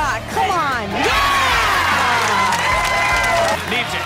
shot. Come on. Yeah! Needs it.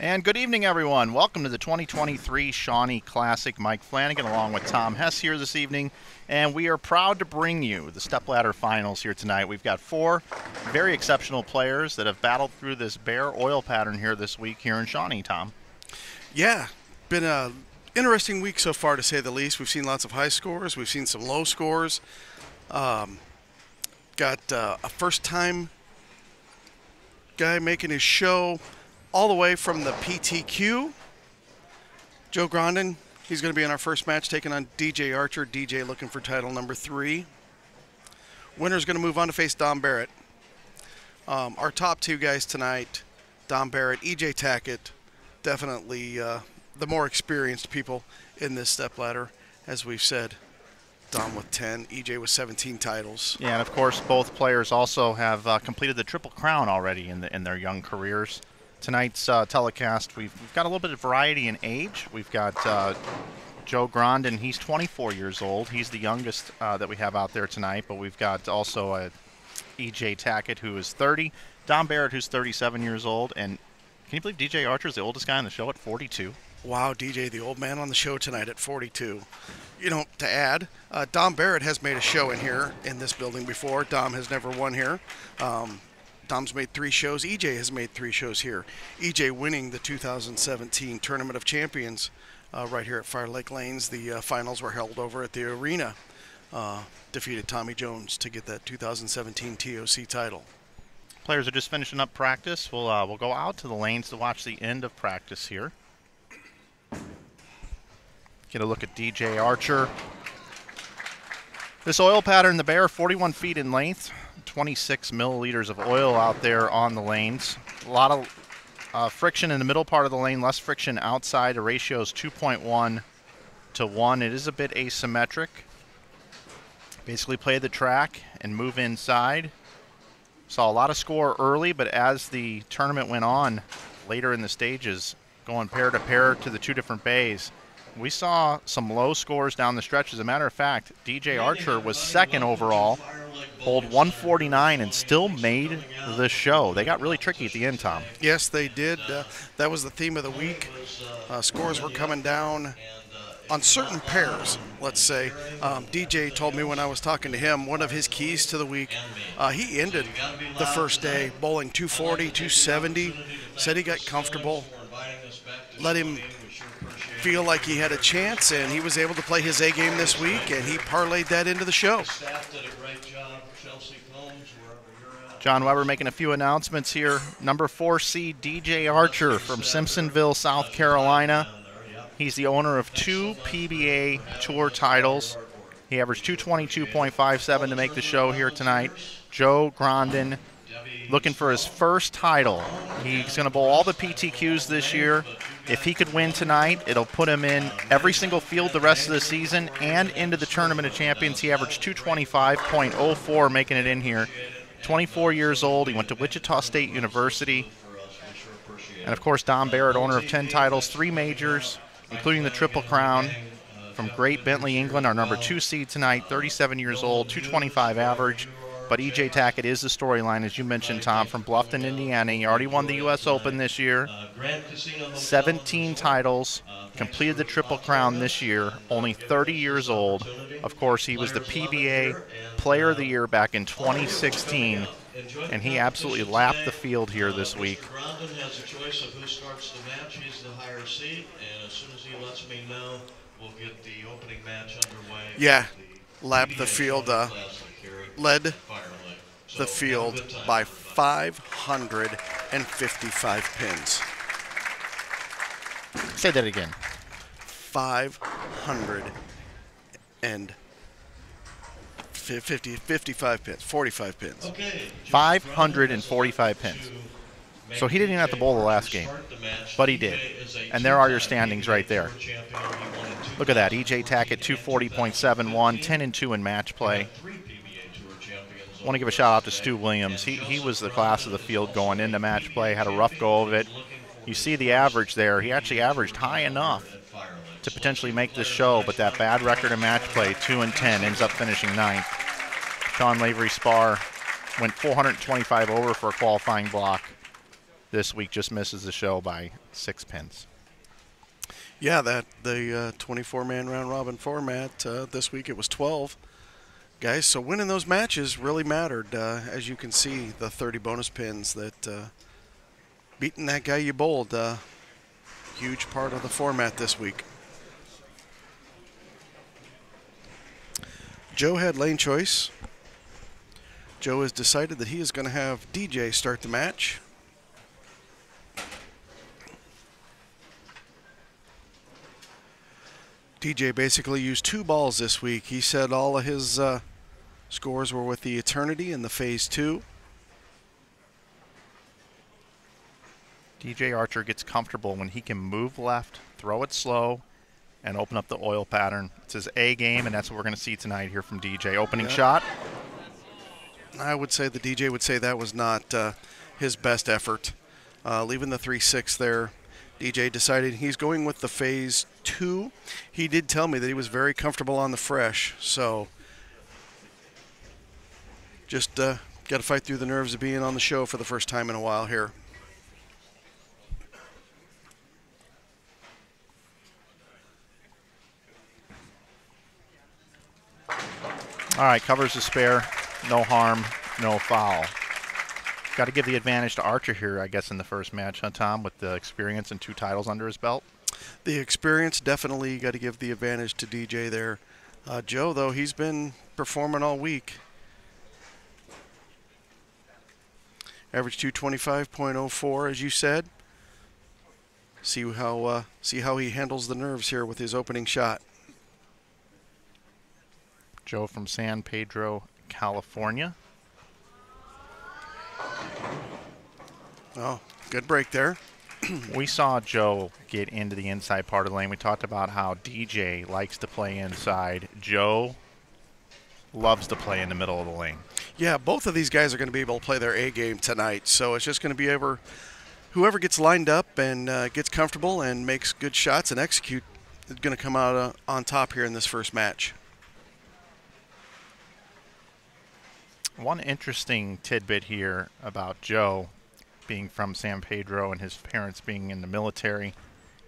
And good evening, everyone. Welcome to the 2023 Shawnee Classic. Mike Flanagan along with Tom Hess here this evening. And we are proud to bring you the Stepladder Finals here tonight. We've got four very exceptional players that have battled through this Bear oil pattern here this week here in Shawnee, Tom. Yeah, been an interesting week so far, to say the least. We've seen lots of high scores. We've seen some low scores. Got a first-time guy making his show. All the way from the PTQ, Joe Grondin. He's going to be in our first match, taking on DJ Archer. DJ looking for title number 3. Winner's going to move on to face Dom Barrett. Our top two guys tonight, Dom Barrett, EJ Tackett, definitely the more experienced people in this stepladder, as we've said. Dom with 10, EJ with 17 titles. Yeah, and of course, both players also have completed the Triple Crown already in their young careers. Tonight's telecast, we've got a little bit of variety in age. We've got Joe Grondin. He's 24 years old. He's the youngest that we have out there tonight. But we've got also EJ Tackett, who is 30. Dom Barrett, who's 37 years old. And can you believe DJ Archer is the oldest guy on the show at 42? Wow, DJ, the old man on the show tonight at 42. You know, to add, Dom Barrett has made a show in here in this building before. Dom has never won here. Dom's made 3 shows. EJ has made 3 shows here. EJ winning the 2017 Tournament of Champions right here at Fire Lake Lanes. The finals were held over at the arena. Defeated Tommy Jones to get that 2017 TOC title. Players are just finishing up practice. We'll go out to the lanes to watch the end of practice here. Get a look at DJ Archer. This oil pattern, the Bear, 41 feet in length. 26 milliliters of oil out there on the lanes. A lot of friction in the middle part of the lane, less friction outside. The ratio is 2.1 to 1. It is a bit asymmetric. Basically play the track and move inside. Saw a lot of score early, but as the tournament went on later in the stages, going pair to pair to the 2 different bays, we saw some low scores down the stretch. As a matter of fact, DJ Archer was 2nd overall, bowled 149, and still made the show. They got really tricky at the end, Tom. Yes, they did. That was the theme of the week. Scores were coming down on certain pairs, let's say. DJ told me when I was talking to him, one of his keys to the week, he ended the first day bowling 240, 270, said he got comfortable, let him feel like he had a chance, and he was able to play his A game this week, and he parlayed that into the show. John Weber making a few announcements here. Number 4C, DJ Archer from Simpsonville, South Carolina. He's the owner of 2 PBA Tour titles. He averaged 222.57 to make the show here tonight. Joe Grondin looking for his first title. He's going to bowl all the PTQs this year. If he could win tonight, it'll put him in every single field the rest of the season and into the Tournament of Champions. He averaged 225.04 making it in here. 24 years old. He went to Wichita State University. And, of course, Dom Barrett, owner of 10 titles, 3 majors, including the Triple Crown, from Great Bentley, England, our number 2 seed tonight, 37 years old, 225 average. But EJ Tackett is the storyline, as you mentioned, Tom, from Bluffton, Indiana. He already won the U.S. Open this year, 17 titles, completed the Triple Crown this year, only 30 years old. Of course, he was the PBA Player of the Year back in 2016, and he absolutely lapped the field here this week. Grondin has a choice of who starts the match. He's the higher seed, and as soon as he lets me know, we'll get the opening match underway. Yeah, lapped the field. Led the field by 555 pins. Say that again. 55 pins. 45 pins. 545 pins. So he didn't even have to bowl the last game, but he did. And there are your standings right there. Look at that. EJ Tackett, 240.71, 10-2 in match play. want to give a shout out to Stu Williams. He was the class of the field going into match play, had a rough go of it. You see the average there. He actually averaged high enough to potentially make this show, but that bad record in match play, 2-10, ends up finishing ninth. Sean Lavery Spar went 425 over for a qualifying block this week, just misses the show by 6 pins. Yeah, that the 24-man round robin format this week, it was 12 guys. So winning those matches really mattered. As you can see, the 30 bonus pins that beating that guy you bowled, huge part of the format this week. Joe had lane choice. Joe has decided that he is going to have DJ start the match. DJ basically used 2 balls this week. He said all of his scores were with the Eternity in the Phase 2. DJ Archer gets comfortable when he can move left, throw it slow, and open up the oil pattern. It's his A game, and that's what we're going to see tonight here from DJ. Opening shot. I would say the DJ would say that was not his best effort. Leaving the 3-6 there, DJ decided he's going with the Phase 2. He did tell me that he was very comfortable on the fresh, so just got to fight through the nerves of being on the show for the first time in a while here. All right, covers the spare. No harm, no foul. Got to give the advantage to Archer here, I guess, in the first match, huh, Tom, with the experience and 2 titles under his belt? The experience, definitely got to give the advantage to DJ there. Joe, though, he's been performing all week. Average 225.04, as you said. See how he handles the nerves here with his opening shot. Joe from San Pedro, California. Oh, good break there. We saw Joe get into the inside part of the lane. We talked about how DJ likes to play inside. Joe loves to play in the middle of the lane. Yeah, both of these guys are going to be able to play their A game tonight. So it's just going to be whoever gets lined up and gets comfortable and makes good shots and execute is going to come out on top here in this first match. One interesting tidbit here about Joe being from San Pedro and his parents being in the military.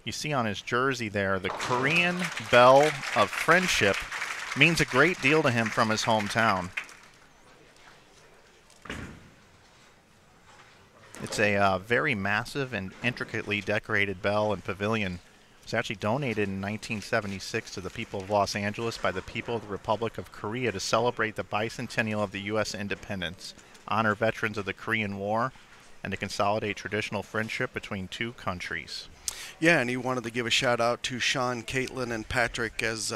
You see on his jersey there, the Korean Bell of Friendship means a great deal to him from his hometown. It's a very massive and intricately decorated bell and pavilion. It was actually donated in 1976 to the people of Los Angeles by the people of the Republic of Korea to celebrate the bicentennial of the U.S. independence, honor veterans of the Korean War, and to consolidate traditional friendship between 2 countries. Yeah, and he wanted to give a shout out to Sean, Caitlin, and Patrick as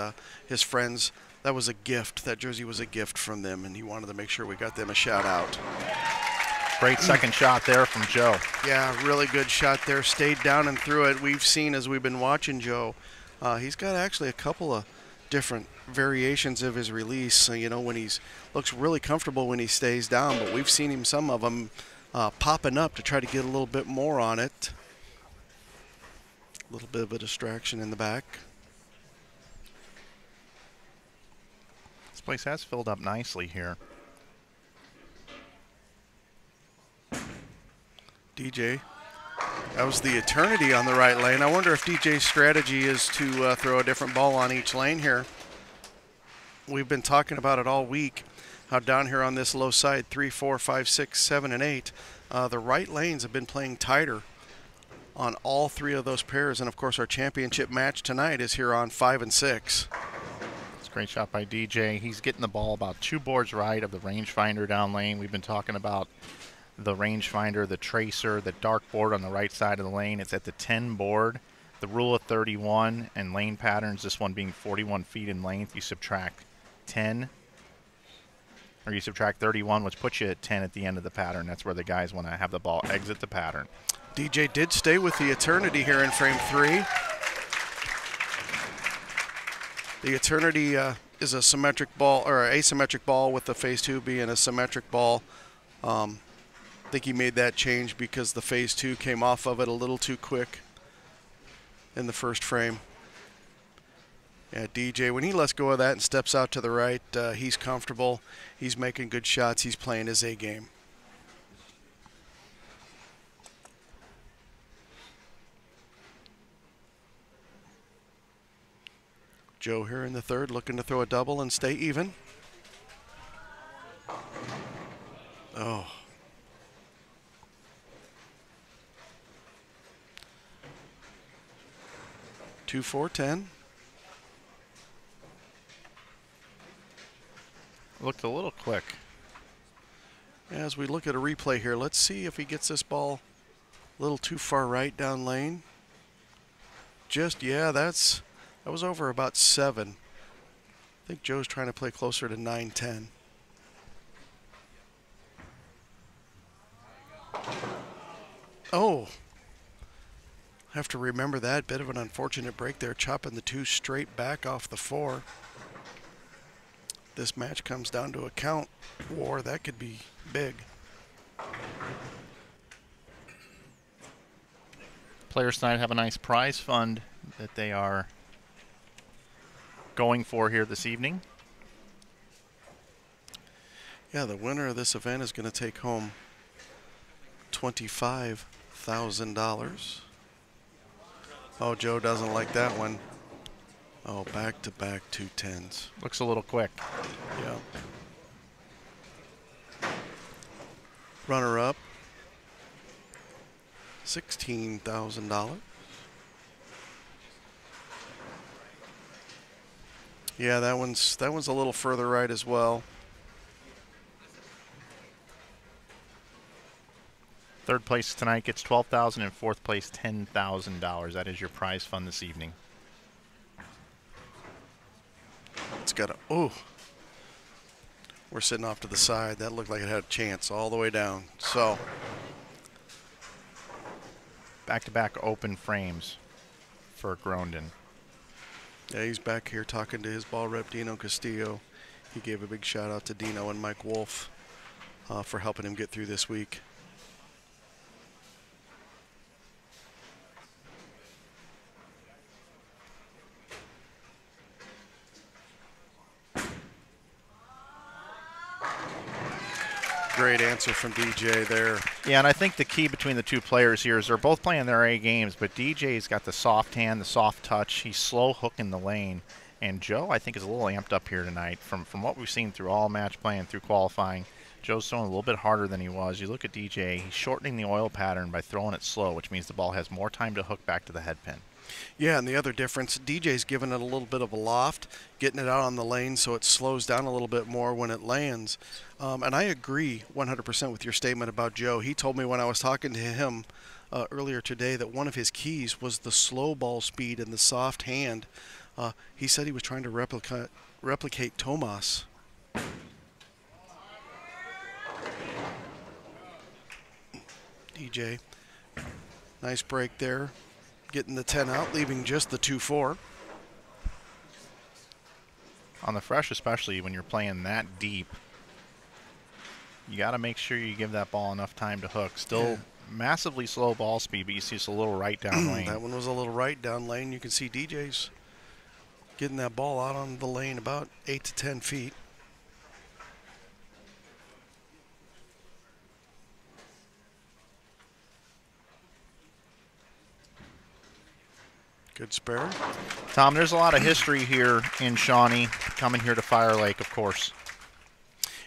his friends. That was a gift. That jersey was a gift from them, and he wanted to make sure we got them a shout out. Great second shot there from Joe. Yeah, really good shot there. Stayed down and threw it. We've seen as we've been watching Joe, he's got actually a couple of different variations of his release. So, you know, when he's looks really comfortable when he stays down, but we've seen him some of them popping up to try to get a little bit more on it. A little bit of a distraction in the back. This place has filled up nicely here. DJ, that was the Eternity on the right lane. I wonder if DJ's strategy is to throw a different ball on each lane here. We've been talking about it all week. How down here on this low side, 3, 4, 5, 6, 7, and 8, the right lanes have been playing tighter on all 3 of those pairs. And of course, our championship match tonight is here on 5 and 6. It's a great shot by DJ. He's getting the ball about 2 boards right of the rangefinder down lane. We've been talking about the rangefinder, the tracer, the dark board on the right side of the lane. It's at the 10 board. The rule of 31 and lane patterns, this one being 41 feet in length, you subtract 10. Or you subtract 31, which puts you at 10 at the end of the pattern. That's where the guys want to have the ball exit the pattern. DJ did stay with the Eternity here in frame 3. The Eternity is a symmetric ball, or asymmetric ball, with the Phase Two being a symmetric ball. I think he made that change because the Phase Two came off of it a little too quick in the first frame. Yeah, DJ, when he lets go of that and steps out to the right, he's comfortable. He's making good shots. He's playing his A game. Joe here in the third, looking to throw a double and stay even. Oh. Two, 4-10. Looked a little quick. As we look at a replay here, let's see if he gets this ball a little too far right down lane. Just, yeah, that's... That was over about 7. I think Joe's trying to play closer to 9-10. Oh, have to remember that. Bit of an unfortunate break there, chopping the 2 straight back off the 4. This match comes down to a count war. That could be big. Players tonight have a nice prize fund that they are going for here this evening. Yeah, the winner of this event is going to take home $25,000. Oh, Joe doesn't like that one. Oh, back-to-back 2-10s. Looks a little quick. Yeah. Runner-up, $16,000. Yeah, that one's a little further right as well. Third place tonight gets $12,000 and fourth place $10,000. That is your prize fund this evening. It's got a, oh, we're sitting off to the side. That looked like it had a chance all the way down. So back-to-back open frames for Grondin. Yeah, he's back here talking to his ball rep, Dino Castillo. He gave a big shout out to Dino and Mike Wolf for helping him get through this week. Great answer from DJ there. Yeah, and I think the key between the two players here is they're both playing their A games, but DJ's got the soft hand, the soft touch. He's slow hooking the lane. And Joe, I think, is a little amped up here tonight. From what we've seen through all match play and through qualifying, Joe's throwing a little bit harder than he was. You look at DJ, he's shortening the oil pattern by throwing it slow, which means the ball has more time to hook back to the head pin. Yeah, and the other difference, DJ's giving it a little bit of a loft, getting it out on the lane so it slows down a little bit more when it lands. And I agree 100% with your statement about Joe. He told me when I was talking to him earlier today that one of his keys was the slow ball speed and the soft hand. He said he was trying to replicate Tomas. DJ, nice break there. Getting the 10 out, leaving just the 2-4. On the fresh, especially when you're playing that deep, you got to make sure you give that ball enough time to hook. Still massively slow ball speed, but you see it's a little right down lane. That one was a little right down lane. You can see DJ's getting that ball out on the lane about 8 to 10 feet. Good spare. Tom, there's a lot of history here in Shawnee, coming here to Fire Lake, of course.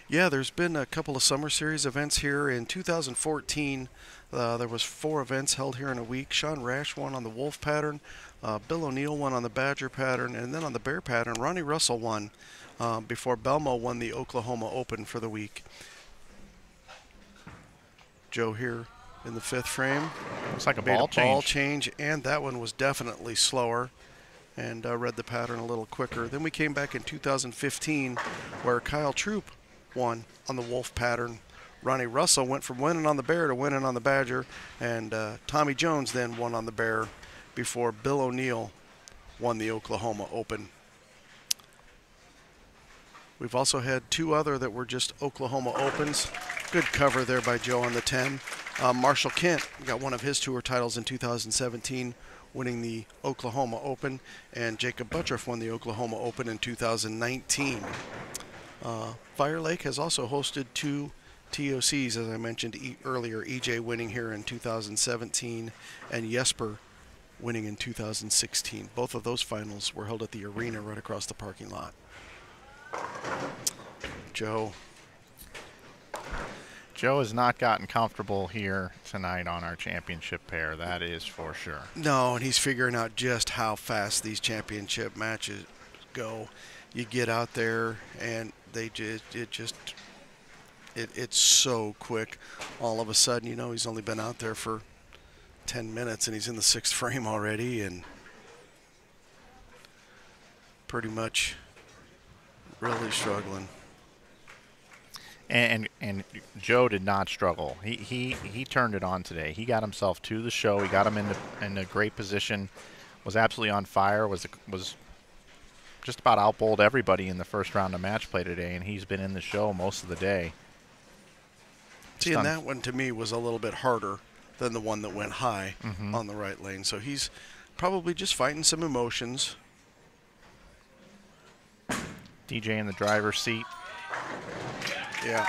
Yeah, there's been a couple of Summer Series events here. In 2014, there was 4 events held here in a week. Sean Ryan won on the Wolf pattern. Bill O'Neill won on the Badger pattern. And then on the Bear pattern, Ronnie Russell won before Belmo won the Oklahoma Open for the week. Joe here in the 5th frame. Looks like a ball change. And that one was definitely slower and read the pattern a little quicker. Then we came back in 2015 where Kyle Troop won on the Wolf pattern. Ronnie Russell went from winning on the Bear to winning on the Badger. And Tommy Jones then won on the Bear before Bill O'Neill won the Oklahoma Open. We've also had two other that were just Oklahoma Opens. Good cover there by Joe on the 10. Marshall Kent got one of his tour titles in 2017, winning the Oklahoma Open, and Jacob Buttriff won the Oklahoma Open in 2019. Fire Lake has also hosted two TOCs, as I mentioned earlier, EJ winning here in 2017 and Jesper winning in 2016. Both of those finals were held at the arena right across the parking lot. Joe has not gotten comfortable here tonight on our championship pair, that is for sure. No, and he's figuring out just how fast these championship matches go. You get out there and they it's so quick. All of a sudden, you know, he's only been out there for 10 minutes and he's in the 6th frame already, and pretty much really struggling. And Joe did not struggle. He turned it on today. He got himself to the show. He got him in a great position. Was absolutely on fire. Was just about outbowled everybody in the first round of match play today. And he's been in the show most of the day. See, and that one to me was a little bit harder than the one that went high on the right lane. So he's probably just fighting some emotions. DJ in the driver's seat. Yeah.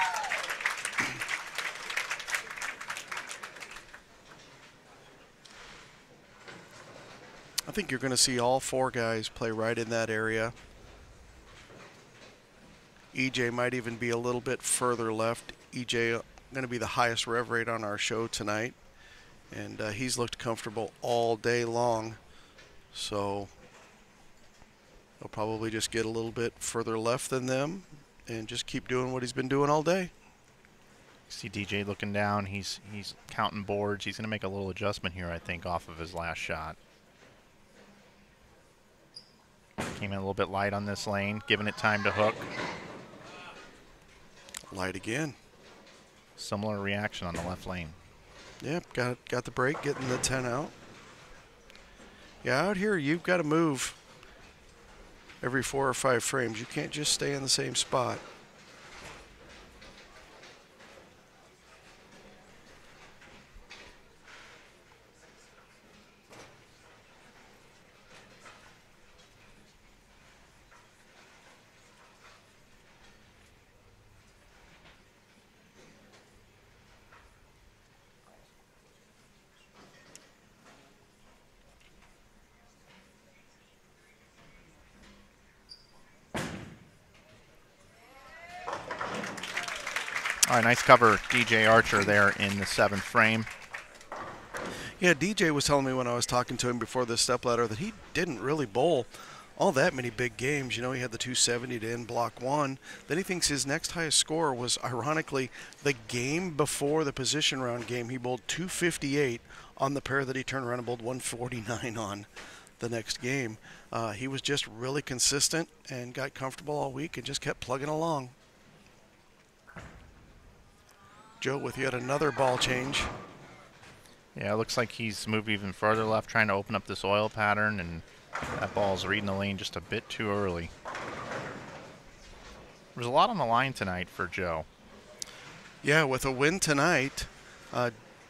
I think you're going to see all four guys play right in that area. EJ might even be a little bit further left. EJ going to be the highest rev rate on our show tonight. And he's looked comfortable all day long. So he'll probably just get a little bit further left than them and just keep doing what he's been doing all day. See DJ looking down. He's counting boards. He's going to make a little adjustment here, I think, off of his last shot. Came in a little bit light on this lane, giving it time to hook. Light again. Similar reaction on the left lane. Yep, got the break, getting the 10 out. Yeah, out here you've got to move every 4 or 5 frames. You can't just stay in the same spot. All right, nice cover, DJ Archer there in the 7th frame. Yeah, DJ was telling me when I was talking to him before this stepladder that he didn't really bowl all that many big games. You know, he had the 270 to end block 1. Then he thinks his next highest score was, ironically, the game before the position round game. He bowled 258 on the pair that he turned around and bowled 149 on the next game. He was just really consistent and got comfortable all week and just kept plugging along. Joe with yet another ball change. Yeah, it looks like he's moved even further left, trying to open up this oil pattern, and that ball's reading the lane just a bit too early. There's a lot on the line tonight for Joe. Yeah, with a win tonight,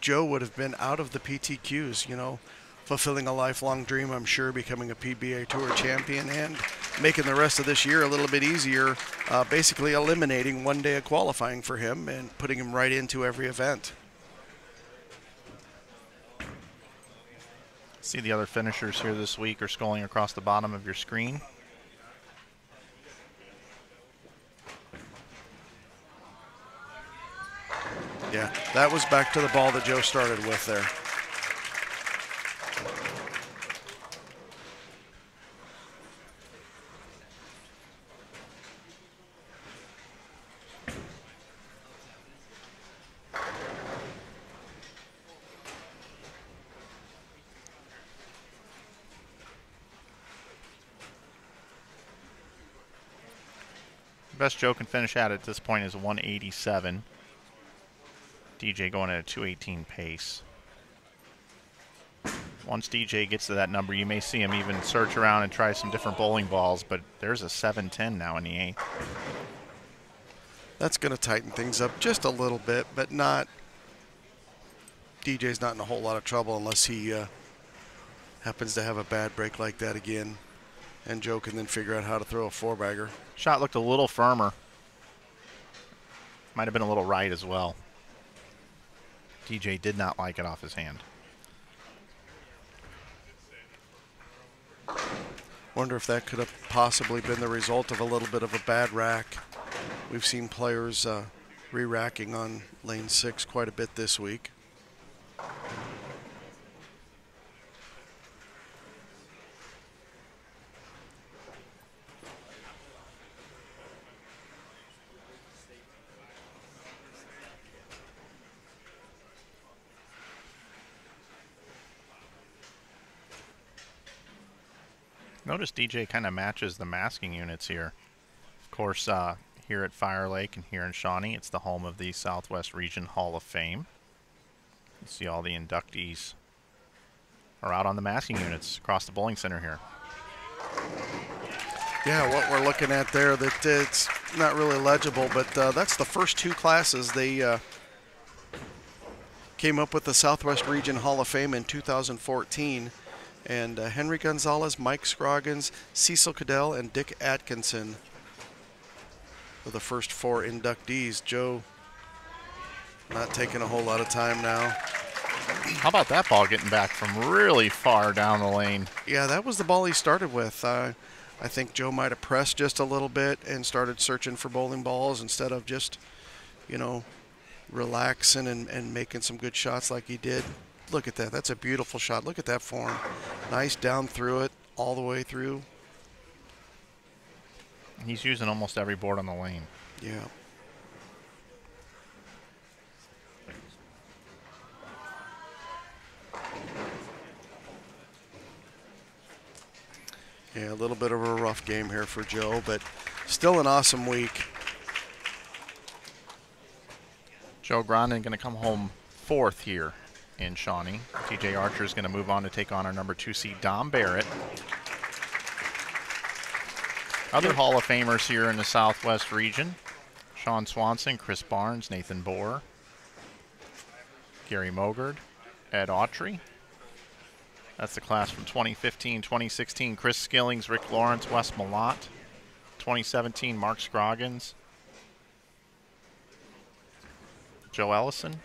Joe would have been out of the PTQs, you know, fulfilling a lifelong dream, I'm sure, becoming a PBA Tour champion and making the rest of this year a little bit easier, basically eliminating one day of qualifying for him and putting him right into every event. See the other finishers here this week are scrolling across the bottom of your screen. Yeah, that was back to the ball that Joe started with there. Best Joe can finish at this point is 187. DJ going at a 218 pace. Once DJ gets to that number, you may see him even search around and try some different bowling balls, but there's a 710 now in the 8th. That's going to tighten things up just a little bit, but not. DJ's not in a whole lot of trouble unless he happens to have a bad break like that again. And Joe can then figure out how to throw a four-bagger. Shot looked a little firmer. Might have been a little right as well. DJ did not like it off his hand. Wonder if that could have possibly been the result of a little bit of a bad rack. We've seen players re-racking on lane 6 quite a bit this week. Notice DJ kind of matches the masking units here. Of course, here at Fire Lake and here in Shawnee, it's the home of the Southwest Region Hall of Fame. You see all the inductees are out on the masking units across the bowling center here. Yeah, what we're looking at there, that it's not really legible, but that's the first two classes. They came up with the Southwest Region Hall of Fame in 2014. And Henry Gonzalez, Mike Scroggins, Cecil Cadell, and Dick Atkinson were the first four inductees. Joe not taking a whole lot of time now. How about that ball getting back from really far down the lane? Yeah, that was the ball he started with. I think Joe might have pressed just a little bit and started searching for bowling balls instead of just, you know, relaxing and making some good shots like he did. Look at that. That's a beautiful shot. Look at that form. Nice down through it, all the way through. He's using almost every board on the lane. Yeah. Yeah, a little bit of a rough game here for Joe, but still an awesome week. Joe Grondin going to come home fourth here in Shawnee. DJ Archer is going to move on to take on our number 2 seed, Dom Barrett. Other Hall of Famers here in the Southwest region: Sean Swanson, Chris Barnes, Nathan Bohr, Gary Mogard, Ed Autry. That's the class from 2015, 2016. Chris Skillings, Rick Lawrence, Wes Malott. 2017, Mark Scroggins, Joe Ellison.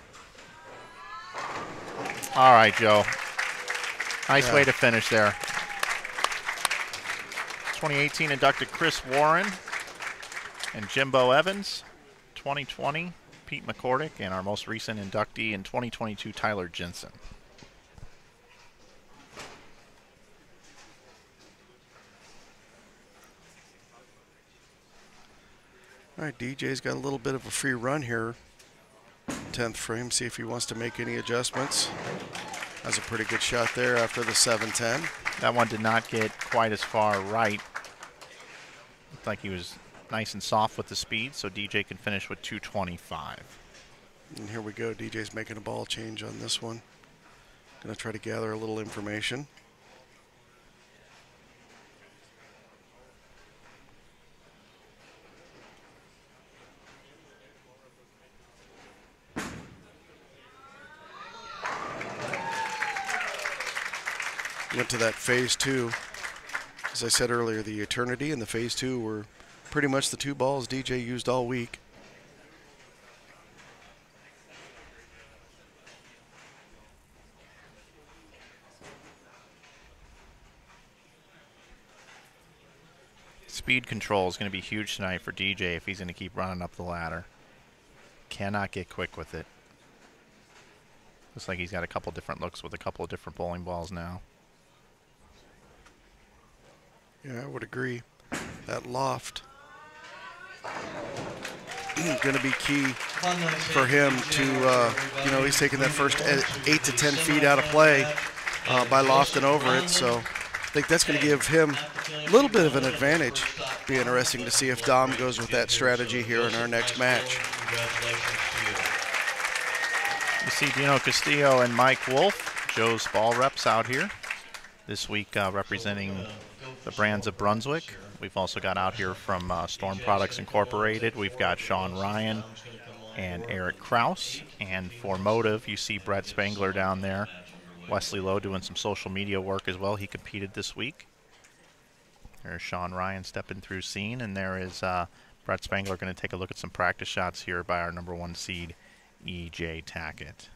All right, Joe. Nice way to finish there. 2018 inducted Chris Warren and Jimbo Evans. 2020, Pete McCordick, and our most recent inductee in 2022, Tyler Jensen. All right, DJ's got a little bit of a free run here. 10th frame, see if he wants to make any adjustments. That's a pretty good shot there after the 7-10. That one did not get quite as far right. Looked like he was nice and soft with the speed, so DJ can finish with 225. And here we go. DJ's making a ball change on this one. Gonna try to gather a little information. Went to that phase two. As I said earlier, the Eternity and the phase two were pretty much the two balls DJ used all week. Speed control is going to be huge tonight for DJ if he's going to keep running up the ladder. Cannot get quick with it. Looks like he's got a couple different looks with a couple of different bowling balls now. Yeah, I would agree. That loft going to be key for him to, you know, he's taking that first 8 to 10 feet out of play by lofting over it. So I think that's going to give him a little bit of an advantage. Be interesting to see if Dom goes with that strategy here in our next match. You see Dino Castillo and Mike Wolf, Joe's ball reps out here this week representing the brands of Brunswick We've also got out here from Storm Products Incorporated. We've got Sean Ryan and Eric Krause. And for Motive, you see Brett Spangler down there. Wesley Lowe doing some social media work as well. He competed this week. There's Sean Ryan stepping through scene, and there is Brett Spangler going to take a look at some practice shots here by our #1 seed, EJ Tackett.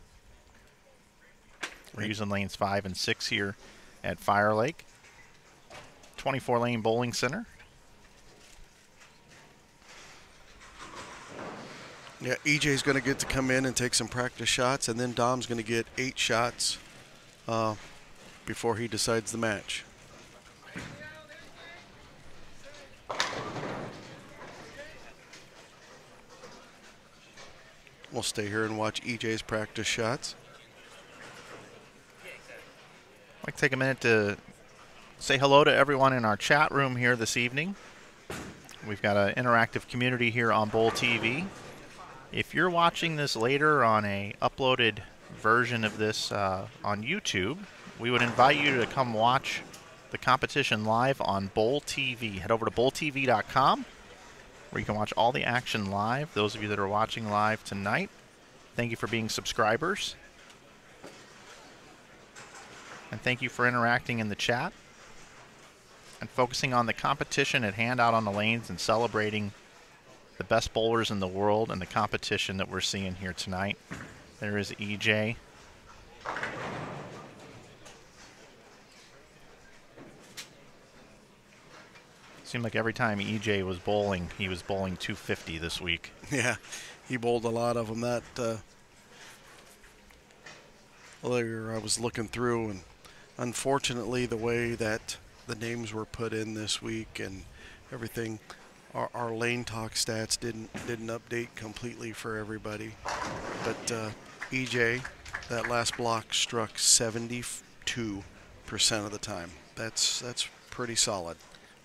We're using lanes 5 and 6 here at Fire Lake. 24-lane bowling center. Yeah, EJ's going to get to come in and take some practice shots, and then Dom's going to get 8 shots before he decides the match. We'll stay here and watch EJ's practice shots. I'd like to take a minute to say hello to everyone in our chat room here this evening. We've got an interactive community here on Bowl TV. If you're watching this later on a uploaded version of this on YouTube, we would invite you to come watch the competition live on Bowl TV. Head over to bowltv.com where you can watch all the action live. Those of you that are watching live tonight, thank you for being subscribers. And thank you for interacting in the chat and focusing on the competition at hand out on the lanes and celebrating the best bowlers in the world and the competition that we're seeing here tonight. There is EJ. Seemed like every time EJ was bowling, he was bowling 250 this week. Yeah, he bowled a lot of them. That earlier I was looking through, and unfortunately the way that the names were put in this week and everything, our lane talk stats didn't update completely for everybody. But EJ, that last block struck 72% of the time. That's pretty solid.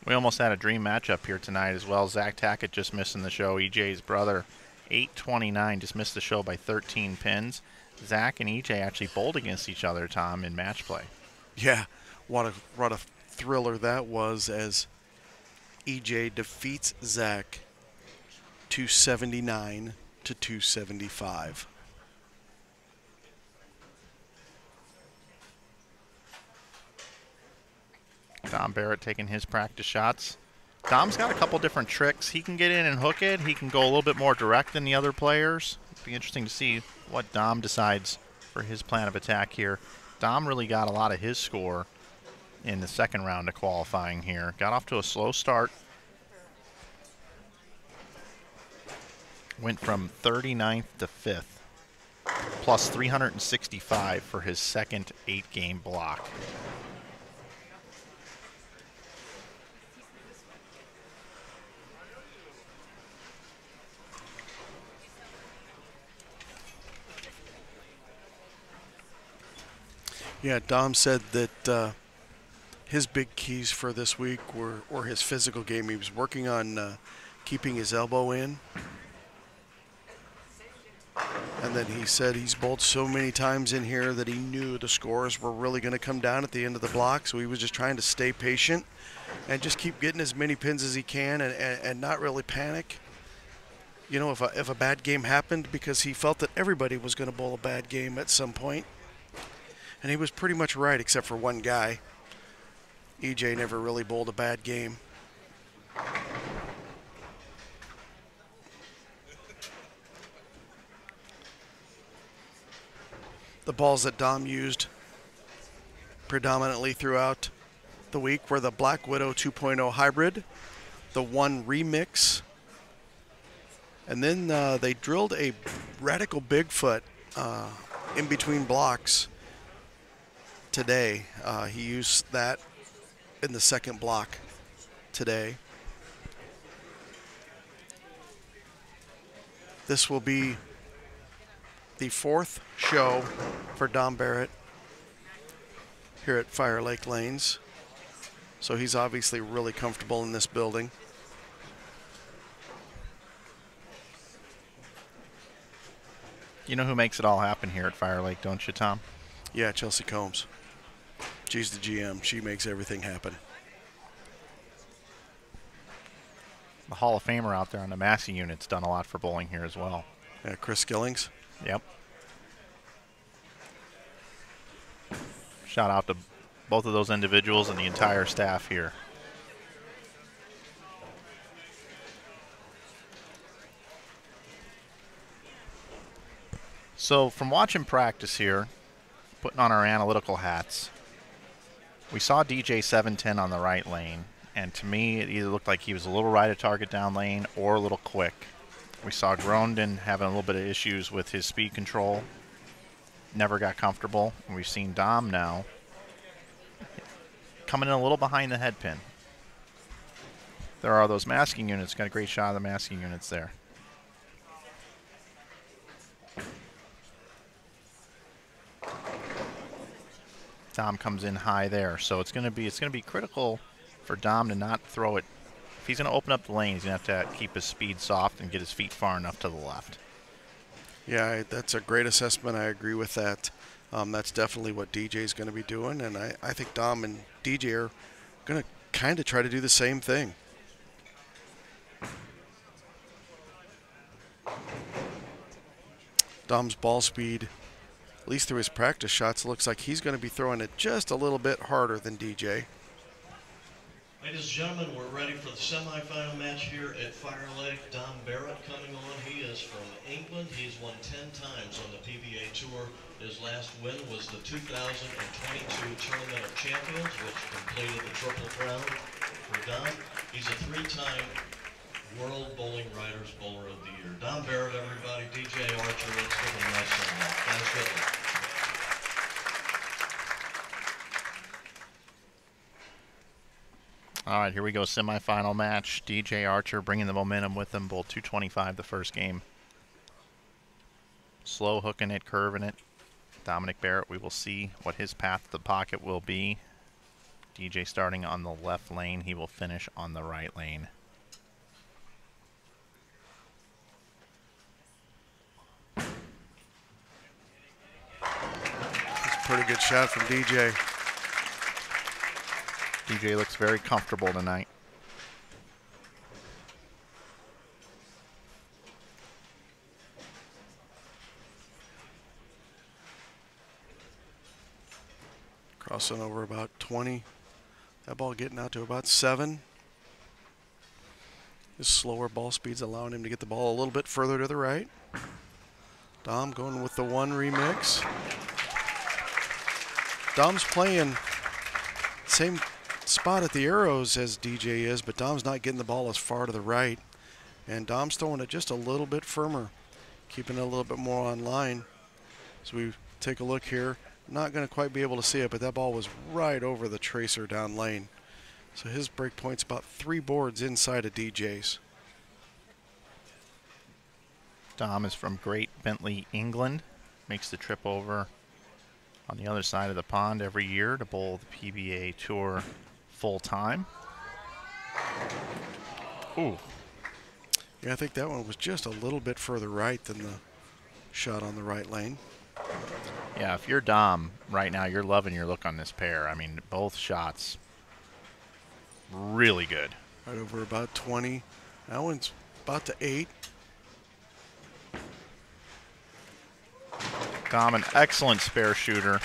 We almost had a dream matchup here tonight as well. Zach Tackett just missing the show. EJ's brother, 829, just missed the show by 13 pins. Zach and EJ actually bowled against each other, Tom, in match play. Yeah, what a thriller that was as EJ defeats Zach 279 to 275. Dom Barrett taking his practice shots. Dom's got a couple different tricks. He can get in and hook it. He can go a little bit more direct than the other players. It'll be interesting to see what Dom decides for his plan of attack here. Dom really got a lot of his score in the second round of qualifying here. Got off to a slow start. Went from 39th to 5th. Plus 365 for his second 8-game block. Yeah, Dom said that his big keys for this week were his physical game. He was working on keeping his elbow in. And then he said he's bowled so many times in here that he knew the scores were really going to come down at the end of the block. So he was just trying to stay patient and just keep getting as many pins as he can and not really panic. You know, if a bad game happened, because he felt that everybody was going to bowl a bad game at some point. And he was pretty much right, except for one guy. EJ never really bowled a bad game. The balls that Dom used predominantly throughout the week were the Black Widow 2.0 hybrid, the One Remix, and then they drilled a Radical Bigfoot in between blocks. Today, he used that in the second block today. This will be the 4th show for Dom Barrett here at Fire Lake Lanes. So he's obviously really comfortable in this building. You know who makes it all happen here at Fire Lake, don't you, Tom? Yeah, Chelsea Combs. She's the GM. She makes everything happen. the Hall of Famer out there on the Massey unit's done a lot for bowling here as well. Yeah, Chris Skillings. Yep. Shout out to both of those individuals and the entire staff here. So from watching practice here, putting on our analytical hats, we saw DJ 710 on the right lane, and to me it either looked like he was a little right of target down lane or a little quick. We saw Grondin having a little bit of issues with his speed control, never got comfortable, and we've seen Dom now coming in a little behind the head pin. There are those masking units, got a great shot of the masking units there. Dom comes in high there, so it's going to be critical for Dom to not throw it. If he's going to open up the lane, he's going to have to keep his speed soft and get his feet far enough to the left. Yeah, that's a great assessment. I agree with that. That's definitely what DJ is going to be doing, and I think Dom and DJ are going to kind of try to do the same thing. Dom's ball speed, at least through his practice shots, looks like he's going to be throwing it just a little bit harder than DJ. Ladies and gentlemen, we're ready for the semifinal match here at Fire Lake. Dom Barrett coming on. He is from England. He's won 10 times on the PBA Tour. His last win was the 2022 Tournament of Champions, which completed the Triple Crown for Dom. He's a three-time World Bowling Writers Bowler of the Year. Dom Barrett, everybody. DJ Archer, let's give him a nice send off. Thanks for listening. All right, here we go, semifinal match. DJ Archer bringing the momentum with him, bowled 225 the first game. Slow hooking it, curving it. Dominic Barrett, we will see what his path to the pocket will be. DJ starting on the left lane. He will finish on the right lane. That's a pretty good shot from DJ. DJ looks very comfortable tonight. Crossing over about 20. That ball getting out to about 7. His slower ball speed's allowing him to get the ball a little bit further to the right. Dom going with the one remix. Dom's playing same spot at the arrows as DJ is, but Dom's not getting the ball as far to the right, and Dom's throwing it just a little bit firmer, keeping it a little bit more online. So we take a look here, not going to quite be able to see it, but that ball was right over the tracer down lane. So his break point's about 3 boards inside of DJ's. Dom is from Great Bentley, England, makes the trip over on the other side of the pond every year to bowl the PBA Tour full time. Ooh. Yeah, I think that one was just a little bit further right than the shot on the right lane. Yeah, if you're Dom right now, you're loving your look on this pair. I mean, both shots really good. Right over about 20. That one's about to 8. Dom, an excellent spare shooter.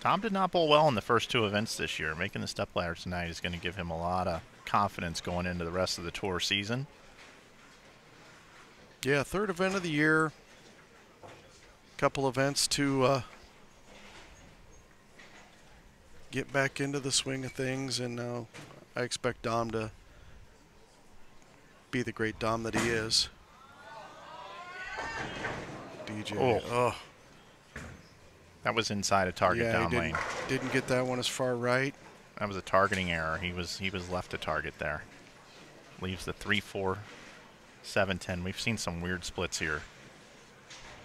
Dom did not bowl well in the first 2 events this year. Making the stepladder tonight is going to give him a lot of confidence going into the rest of the tour season. Yeah, 3rd event of the year. Couple events to get back into the swing of things, and now I expect Dom to be the great Dom that he is. DJ. Oh. That was inside a target down lane. Didn't get that one as far right. That was a targeting error. He was left to target there. Leaves the 3-4, 7-10. We've seen some weird splits here.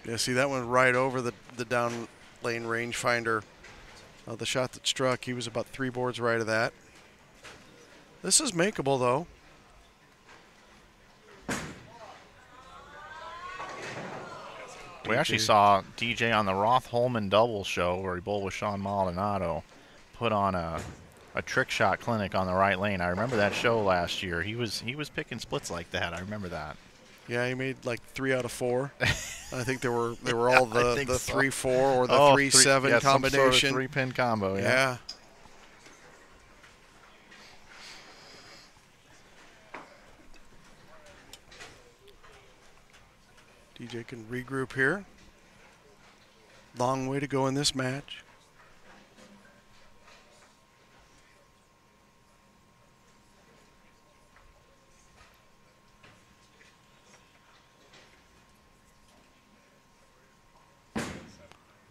Yeah, see that one right over the down lane range finder. The shot that struck, he was about 3 boards right of that. This is makeable though. We actually saw DJ on the Roth-Holman double show where he bowled with Sean Maldonado put on a a trick shot clinic on the right lane. I remember that show last year. He was picking splits like that. I remember that. Yeah, he made like 3 out of 4. I think they were all the 3-4 or the 3-7 combination. Some sort of 3-pin combo. Yeah. DJ can regroup here. Long way to go in this match.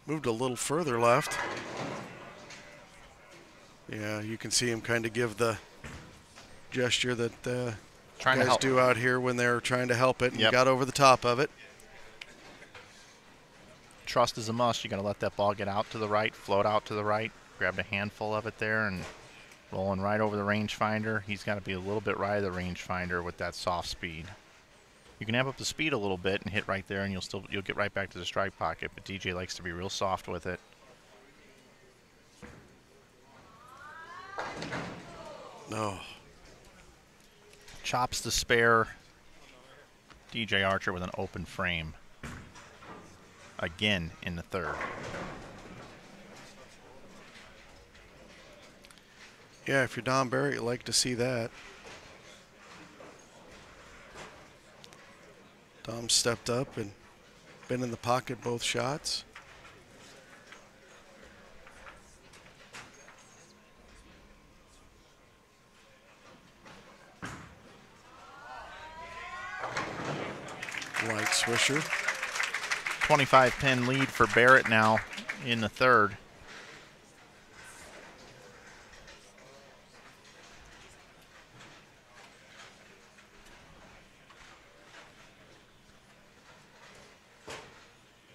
Moved a little further left. Yeah, you can see him kind of give the gesture that guys do out here when they're trying to help it, and got over the top of it. Trust is a must. You got to let that ball get out to the right, float out to the right. Grabbed a handful of it there and rolling right over the rangefinder. He's got to be a little bit right of the rangefinder with that soft speed. You can amp up the speed a little bit and hit right there, and you'll get right back to the strike pocket. But DJ likes to be real soft with it. No. Chops the spare. DJ Archer with an open frame. Again in the third. Yeah, if you're Dom Barrett, you like to see that. Dom stepped up and been in the pocket both shots. Light swisher. 25-pin lead for Barrett now in the third.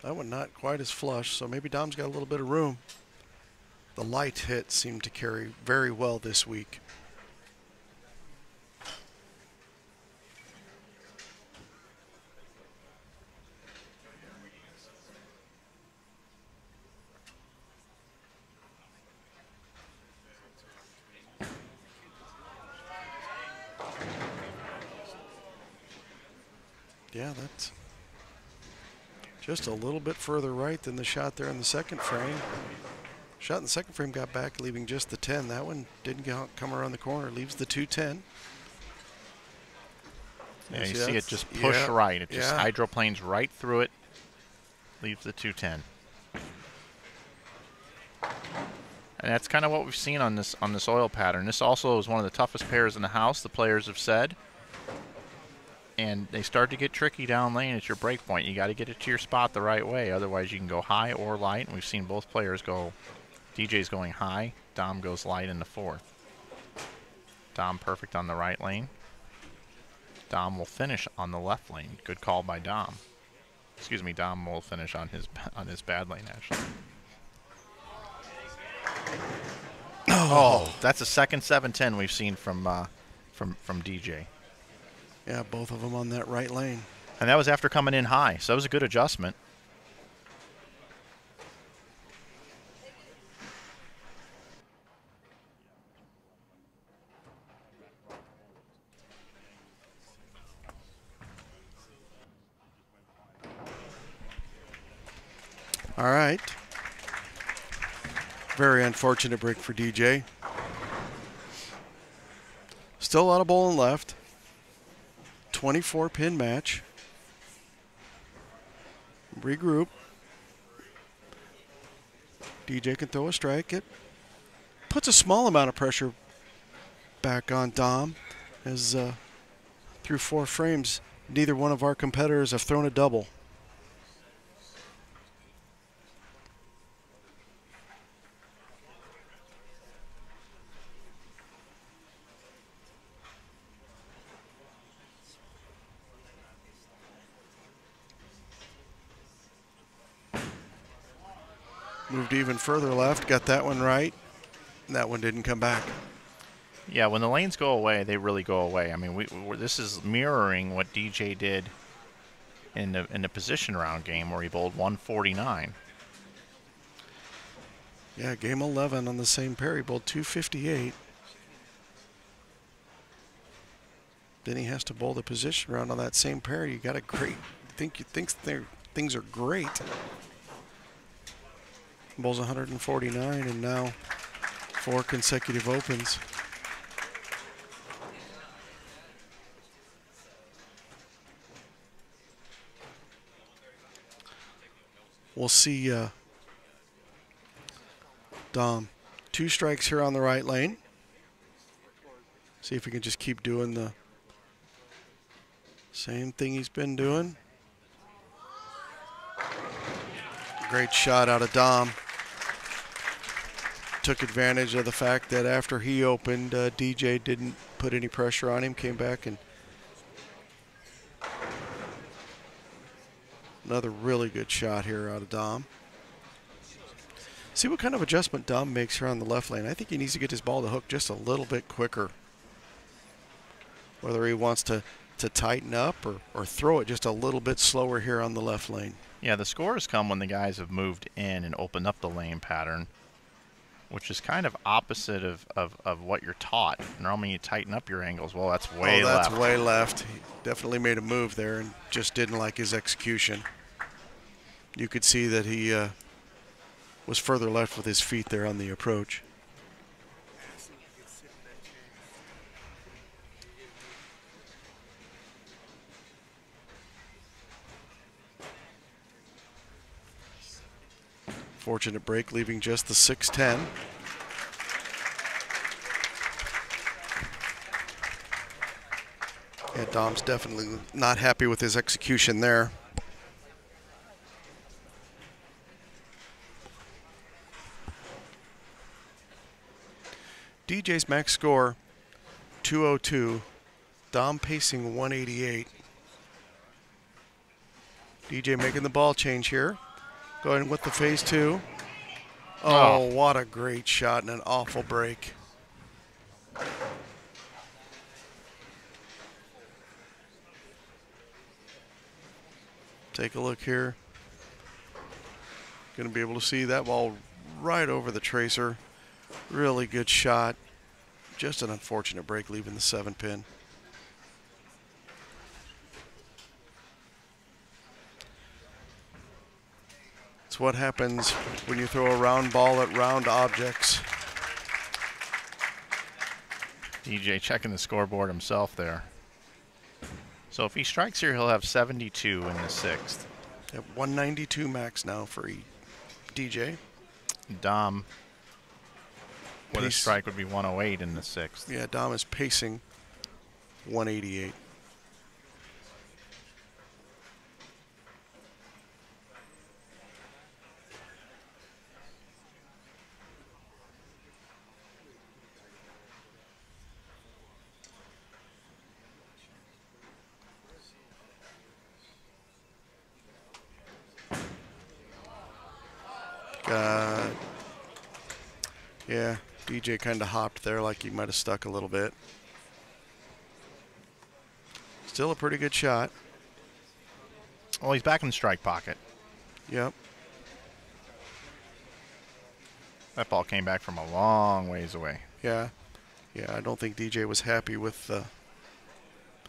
That one not quite as flush, so maybe Dom's got a little bit of room. The light hit seemed to carry very well this week. Yeah, that's... just a little bit further right than the shot there in the second frame. Shot in the second frame got back, leaving just the 10. That one didn't come around the corner, leaves the 2-10. Yeah, you see it just push right. It just hydroplanes right through it, leaves the 2-10. And that's kind of what we've seen on this oil pattern. This also is one of the toughest pairs in the house, the players have said. And they start to get tricky down lane at your break point. You got to get it to your spot the right way. Otherwise, you can go high or light. And we've seen both players go. DJ's going high. Dom goes light in the fourth. Dom perfect on the right lane. Dom will finish on the left lane. Good call by Dom. Excuse me, Dom will finish on his bad lane, actually. Oh, that's a second 7-10 we've seen from DJ. Yeah, both of them on that right lane. And that was after coming in high, so that was a good adjustment. All right. Very unfortunate break for DJ. Still a lot of bowling left. 24-pin match. Regroup. DJ can throw a strike. It puts a small amount of pressure back on Dom, as through 4 frames, neither one of our competitors have thrown a double. Moved even further left, got that one right, and that one didn't come back. Yeah, when the lanes go away, they really go away. I mean, this is mirroring what DJ did in the position round game where he bowled 149. Yeah, game 11 on the same Perry Bowl, 258. Then he has to bowl the position round on that same pair. You got a great, things are great. Bowls 149 and now 4 consecutive opens. We'll see Dom. 2 strikes here on the right lane. See if we can just keep doing the same thing he's been doing. Great shot out of Dom. Took advantage of the fact that after he opened, DJ didn't put any pressure on him, came back, and another really good shot here out of Dom. See what kind of adjustment Dom makes here on the left lane. I think he needs to get his ball to hook just a little bit quicker. Whether he wants to tighten up or throw it just a little bit slower here on the left lane. Yeah, the scores come when the guys have moved in and opened up the lane pattern, which is kind of opposite of what you're taught. Normally you tighten up your angles. Well, that's way left. Oh, that's way left. He definitely made a move there and just didn't like his execution. You could see that he was further left with his feet there on the approach. Fortunate break, leaving just the 6-10. Yeah, Dom's definitely not happy with his execution there. DJ's max score, 202. Dom pacing 188. DJ making the ball change here. Going with the phase two. Oh, what a great shot and an awful break. Take a look here. Going to be able to see that ball right over the tracer. Really good shot. Just an unfortunate break, leaving the 7-pin. It's what happens when you throw a round ball at round objects. DJ checking the scoreboard himself there. So if he strikes here, he'll have 72 in the 6th. At 192 max now for DJ. Dom, with a strike, would be 108 in the 6th. Yeah, Dom is pacing 188. Yeah, DJ kind of hopped there like he might have stuck a little bit. Still a pretty good shot. Well, he's back in the strike pocket. Yep. That ball came back from a long ways away. Yeah. Yeah, I don't think DJ was happy with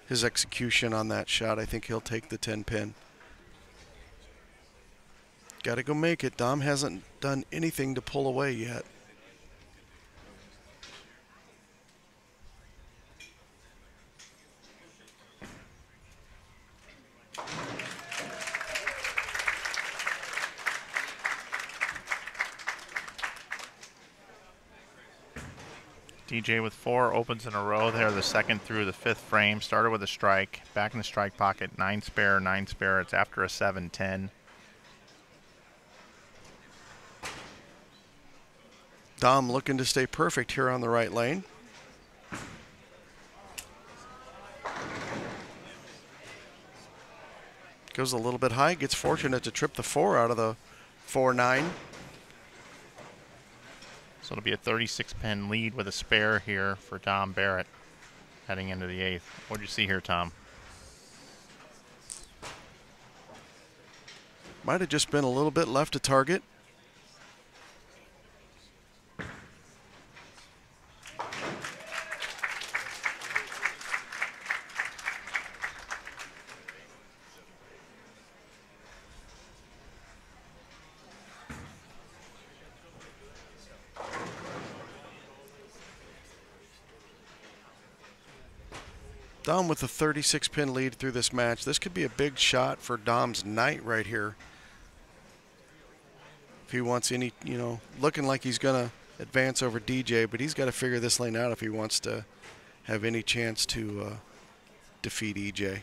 his execution on that shot. I think he'll take the 10-pin. Got to go make it. Dom hasn't done anything to pull away yet. DJ with 4 opens in a row there, the 2nd through the 5th frame. Started with a strike, back in the strike pocket, 9 spare. It's after a 7-10. Dom looking to stay perfect here on the right lane. Goes a little bit high, gets fortunate to trip the 4 out of the 4-9. So it'll be a 36-pin lead with a spare here for Dom Barrett heading into the 8th. What did you see here, Tom? Might have just been a little bit left of target. Dom with a 36-pin lead through this match. This could be a big shot for Dom's night right here. If he wants any, you know, looking like he's going to advance over DJ, but he's got to figure this lane out if he wants to have any chance to defeat EJ.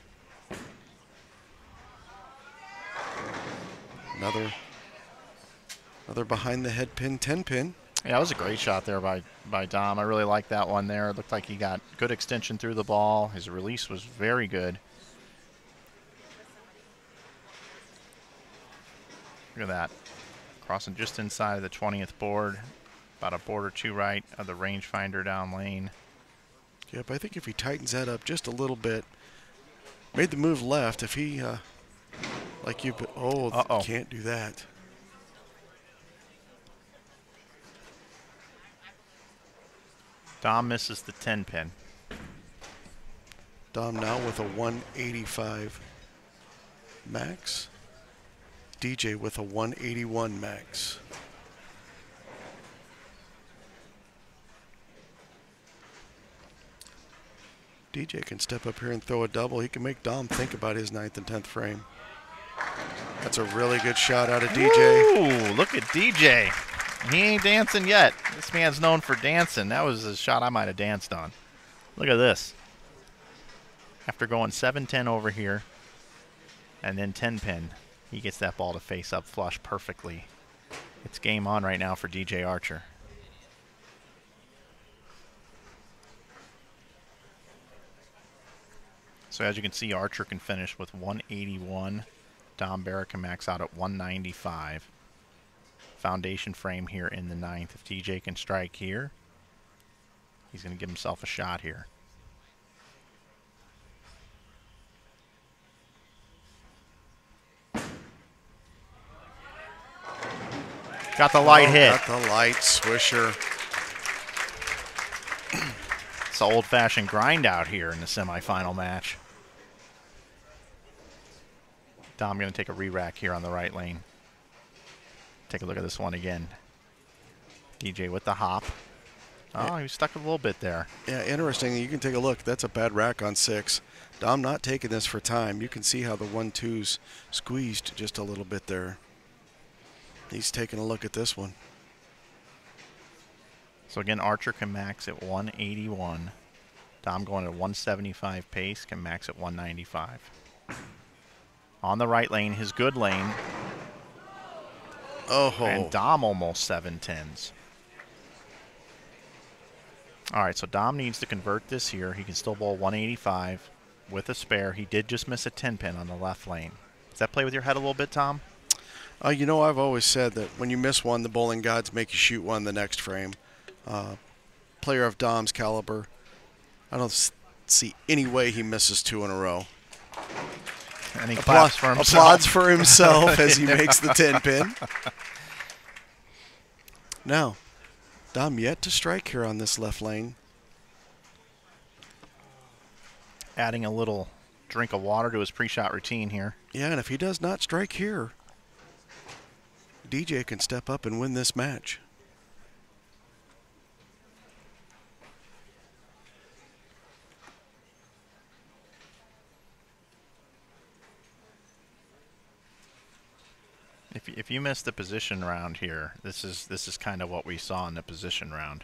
Another behind the head pin, 10-pin. Yeah, that was a great shot there by Dom. I really like that one there. It looked like he got good extension through the ball. His release was very good. Look at that. Crossing just inside of the 20th board. About a board or two right of the rangefinder down lane. Yep, I think if he tightens that up just a little bit, made the move left. If he, like you, but oh, can't do that. Dom misses the 10-pin. Dom now with a 185 max. DJ with a 181 max. DJ can step up here and throw a double. He can make Dom think about his 9th and 10th frame. That's a really good shot out of DJ. Ooh, look at DJ. He ain't dancing yet. This man's known for dancing. That was a shot I might have danced on. Look at this. After going 7-10 over here and then 10-pin, he gets that ball to face up flush perfectly. It's game on right now for DJ Archer. So as you can see, Archer can finish with 181. Dom Barrett can max out at 195. Foundation frame here in the 9th. If DJ can strike here, he's going to give himself a shot here. Got the light hit. Got the light swisher. It's an old-fashioned grind out here in the semifinal match. Dom going to take a re-rack here on the right lane. Take a look at this one again. DJ with the hop. Oh, he was stuck a little bit there. Yeah, interesting. You can take a look. That's a bad rack on 6. Dom not taking this for time. You can see how the 1-2's squeezed just a little bit there. He's taking a look at this one. So again, Archer can max at 181. Dom going at 175 pace, can max at 195. On the right lane, his good lane. Oh. And Dom almost 7-10s. All right, so Dom needs to convert this here. He can still bowl 185 with a spare. He did just miss a 10-pin on the left lane. Does that play with your head a little bit, Tom? You know, I've always said that when you miss one, the bowling gods make you shoot one the next frame. Player of Dom's caliber, I don't see any way he misses 2 in a row. And he claps for himself. Applauds for himself as he makes the 10-pin. Now, Dom yet to strike here on this left lane. Adding a little drink of water to his pre-shot routine here. Yeah, and if he does not strike here, DJ can step up and win this match. If you miss the position round here, this is kind of what we saw in the position round.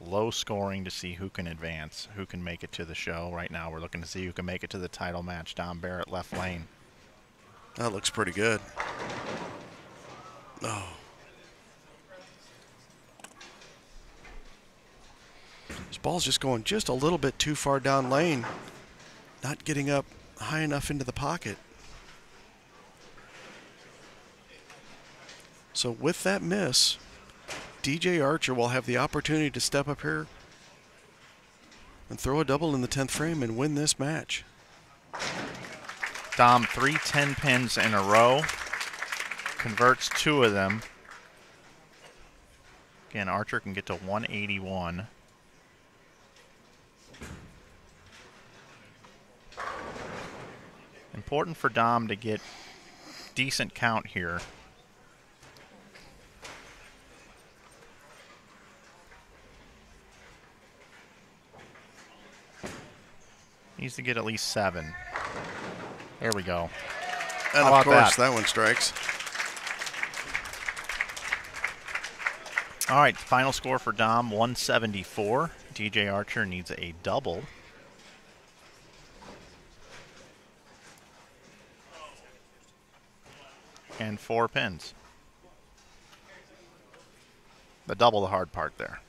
Low scoring to see who can advance, who can make it to the show. Right now we're looking to see who can make it to the title match. Dom Barrett left lane. That looks pretty good. Oh. This ball's just going just a little bit too far down lane. Not getting up high enough into the pocket. So with that miss, DJ Archer will have the opportunity to step up here and throw a double in the 10th frame and win this match. Dom, 3 10-pins in a row, converts 2 of them. Again, Archer can get to 181. Important for Dom to get decent count here. Needs to get at least 7. There we go. And of course, that one strikes. All right, final score for Dom, 174. DJ Archer needs a double. And 4 pins. The double the hard part there.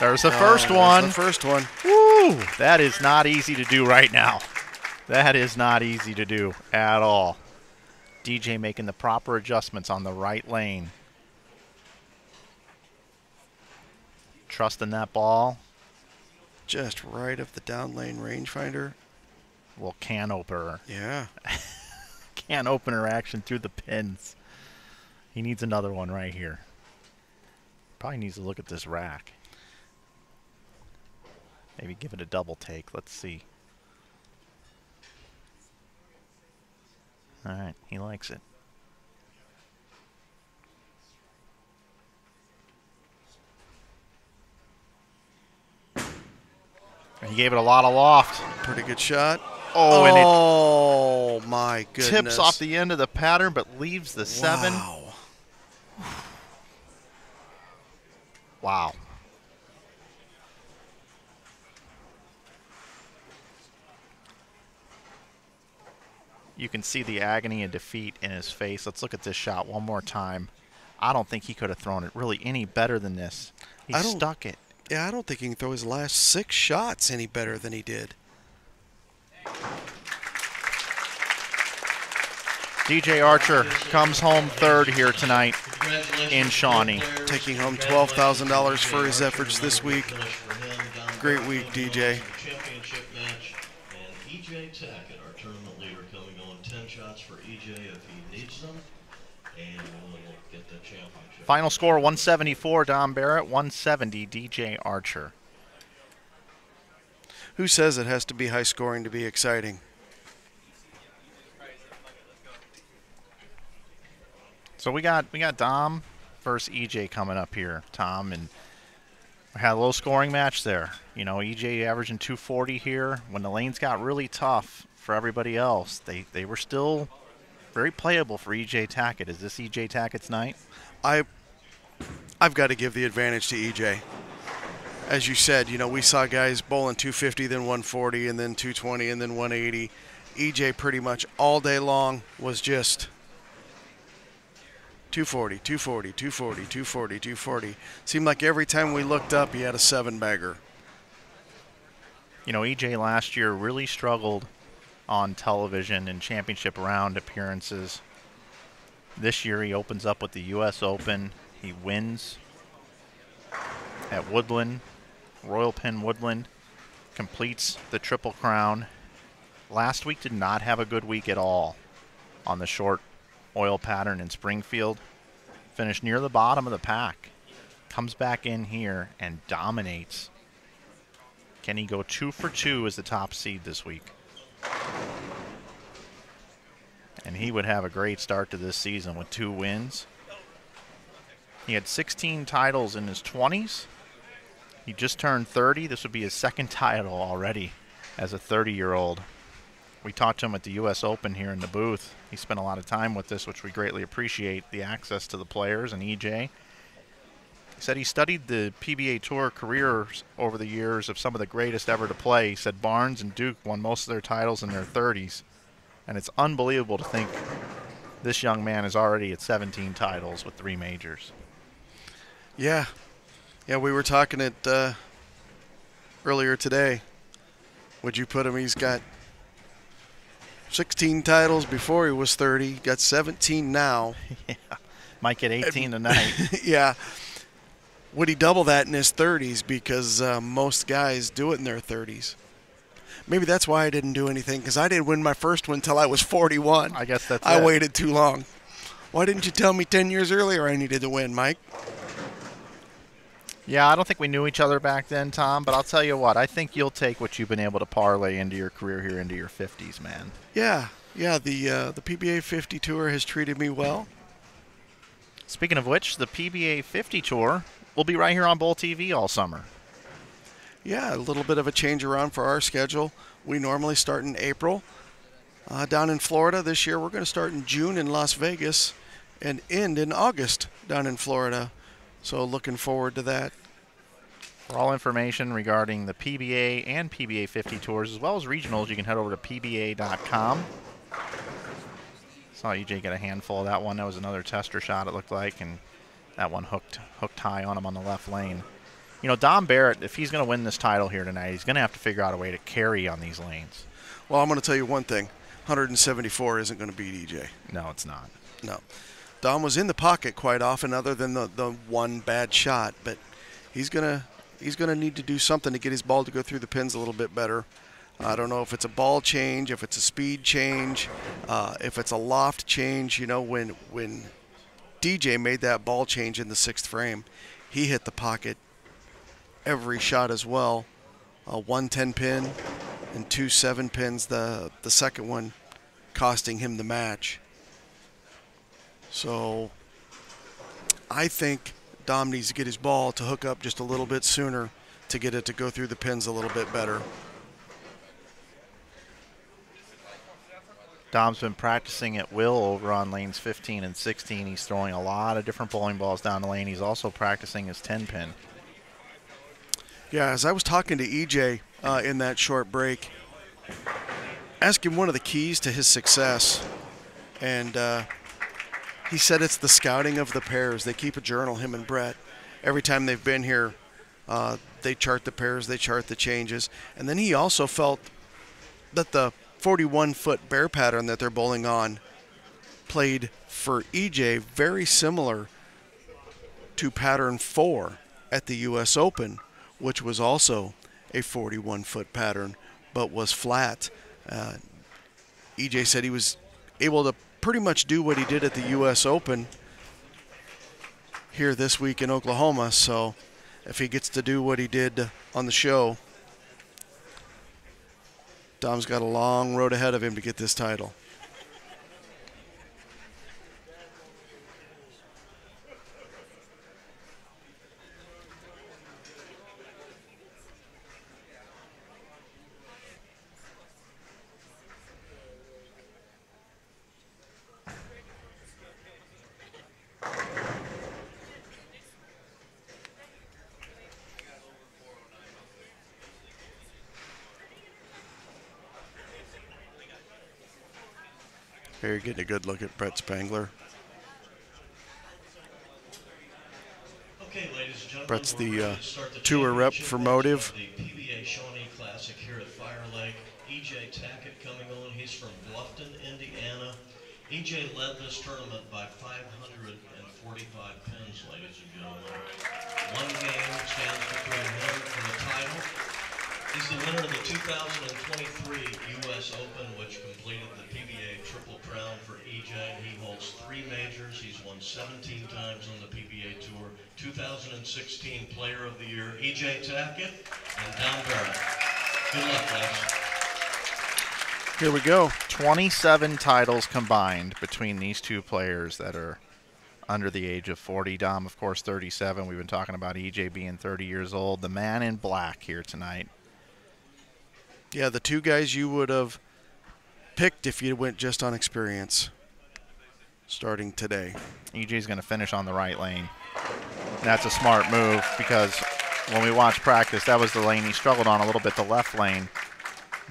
There's the first one. There's the first one. Woo! That is not easy to do right now. That is not easy to do at all. DJ making the proper adjustments on the right lane. Trusting that ball. Just right of the down lane rangefinder. Well, can opener. Yeah. Can opener action through the pins. He needs another one right here. Probably needs to look at this rack. Maybe give it a double take. Let's see. All right, he likes it. He gave it a lot of loft. Pretty good shot. Oh, and it my goodness. Tips off the end of the pattern, but leaves the 7. Wow. You can see the agony and defeat in his face. Let's look at this shot one more time. I don't think he could have thrown it really any better than this. He stuck it. Yeah, I don't think he can throw his last 6 shots any better than he did. DJ Archer comes home third here tonight in Shawnee. Taking home $12,000 for his efforts this week. Great week, DJ. Championship match, and EJ Tackett, our tournament leader, coming on 10 shots for EJ if he needs them, and we'll get the championship. Final score 174, Dom Barrett, 170, DJ Archer. Who says it has to be high scoring to be exciting? So we got Dom versus EJ coming up here, Tom, and we had a low scoring match there. You know, EJ averaging 240 here. When the lanes got really tough for everybody else, they were still very playable for EJ Tackett. Is this EJ Tackett's night? I've got to give the advantage to EJ. As you said, you know, we saw guys bowling 250, then 140, and then 220, and then 180. EJ pretty much all day long was just 240, 240, 240, 240, 240. Seemed like every time we looked up, he had a 7-bagger. You know, EJ last year really struggled on television and championship round appearances. This year he opens up with the U.S. Open. He wins at Woodland, Royal Penn Woodland, completes the Triple Crown. Last week did not have a good week at all on the short oil pattern in Springfield. Finished near the bottom of the pack. Comes back in here and dominates. Can he go 2 for 2 as the top seed this week? And he would have a great start to this season with 2 wins. He had 16 titles in his 20s. He just turned 30. This would be his 2nd title already as a 30-year-old. We talked to him at the U.S. Open here in the booth. He spent a lot of time with this, which we greatly appreciate, the access to the players and EJ. He said he studied the PBA Tour careers over the years of some of the greatest ever to play. He said Barnes and Duke won most of their titles in their 30s, and it's unbelievable to think this young man is already at 17 titles with 3 majors. Yeah. Yeah, we were talking it earlier today. Would you put him? He's got 16 titles before he was 30. Got 17 now. Yeah. Might get 18 tonight. Yeah. Would he double that in his 30s? Because most guys do it in their 30s. Maybe that's why I didn't do anything, because I didn't win my first one until I was 41. I guess that's I waited too long. Why didn't you tell me 10 years earlier I needed to win, Mike? Yeah, I don't think we knew each other back then, Tom, but I'll tell you what, I think you'll take what you've been able to parlay into your career here into your 50s, man. Yeah, yeah, the PBA 50 Tour has treated me well. Speaking of which, the PBA 50 Tour will be right here on Bowl TV all summer. Yeah, a little bit of a change around for our schedule. We normally start in April down in Florida. This year we're going to start in June in Las Vegas and end in August down in Florida. So looking forward to that. For all information regarding the PBA and PBA 50 tours, as well as regionals, you can head over to pba.com. Saw EJ get a handful of that one. That was another tester shot, it looked like, and that one hooked high on him on the left lane. You know, Dom Barrett, if he's going to win this title here tonight, he's going to have to figure out a way to carry on these lanes. Well, I'm going to tell you one thing. 174 isn't going to beat EJ. No, it's not. No. Dom was in the pocket quite often, other than the one bad shot, but he's gonna need to do something to get his ball to go through the pins a little bit better. I don't know if it's a ball change, if it's a speed change, if it's a loft change. You know, when DJ made that ball change in the 6th frame, he hit the pocket every shot as well. 1 10 pin and 2 7 pins. The second one costing him the match. So I think Dom needs to get his ball to hook up just a little bit sooner to get it to go through the pins a little bit better. Dom's been practicing at will over on lanes 15 and 16. He's throwing a lot of different bowling balls down the lane. He's also practicing his 10 pin. Yeah, as I was talking to EJ in that short break, asking one of the keys to his success, and he said it's the scouting of the pairs. They keep a journal, him and Brett. Every time they've been here, they chart the pairs, they chart the changes. And then he also felt that the 41-foot bear pattern that they're bowling on played for EJ very similar to pattern 4 at the U.S. Open, which was also a 41-foot pattern but was flat. EJ said he was able to pretty much do what he did at the U.S. Open here this week in Oklahoma. So if he gets to do what he did on the show, Dom's got a long road ahead of him to get this title. You're getting a good look at Brett Spangler. Okay, ladies and gentlemen, Brett's the tour rep for Motive. The PBA Shawnee Classic here at Fire Lake. EJ Tackett coming on. He's from Bluffton, Indiana. EJ led this tournament by 545 pins, ladies and gentlemen. One game stands between him and the title. He's the winner of the 2023 U.S. Open, which completed the PBA Triple Crown for EJ. He holds 3 majors. He's won 17 times on the PBA Tour. 2016 Player of the Year, EJ Tackett and Dom Barrett. Good luck, guys. Here we go. 27 titles combined between these two players that are under the age of 40. Dom, of course, 37. We've been talking about EJ being 30 years old. The man in black here tonight. Yeah, the two guys you would have picked if you went just on experience starting today. EJ's going to finish on the right lane. That's a smart move because when we watched practice, that was the lane he struggled on a little bit, the left lane,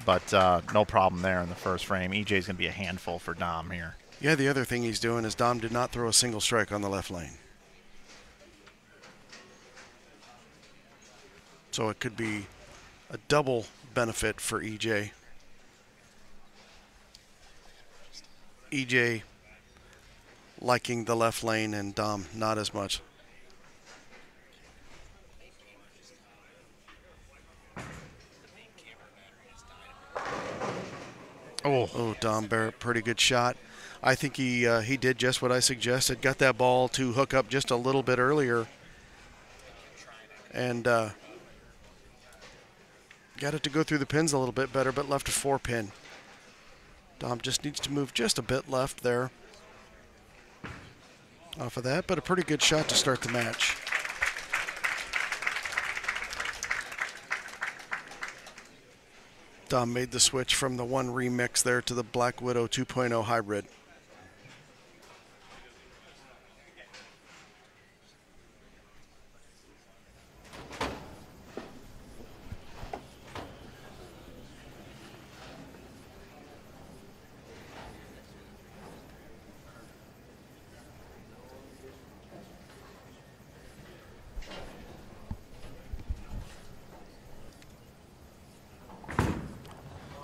but no problem there in the first frame. EJ's going to be a handful for Dom here. Yeah, the other thing he's doing is Dom did not throw a single strike on the left lane. So it could be a double benefit for EJ. EJ liking the left lane and Dom not as much. Oh, Dom Barrett, pretty good shot. I think he did just what I suggested. Got that ball to hook up just a little bit earlier. and got it to go through the pins a little bit better, but left a four pin. Dom just needs to move just a bit left there off of that, but a pretty good shot to start the match. Dom made the switch from the One Remix there to the Black Widow 2.0 hybrid.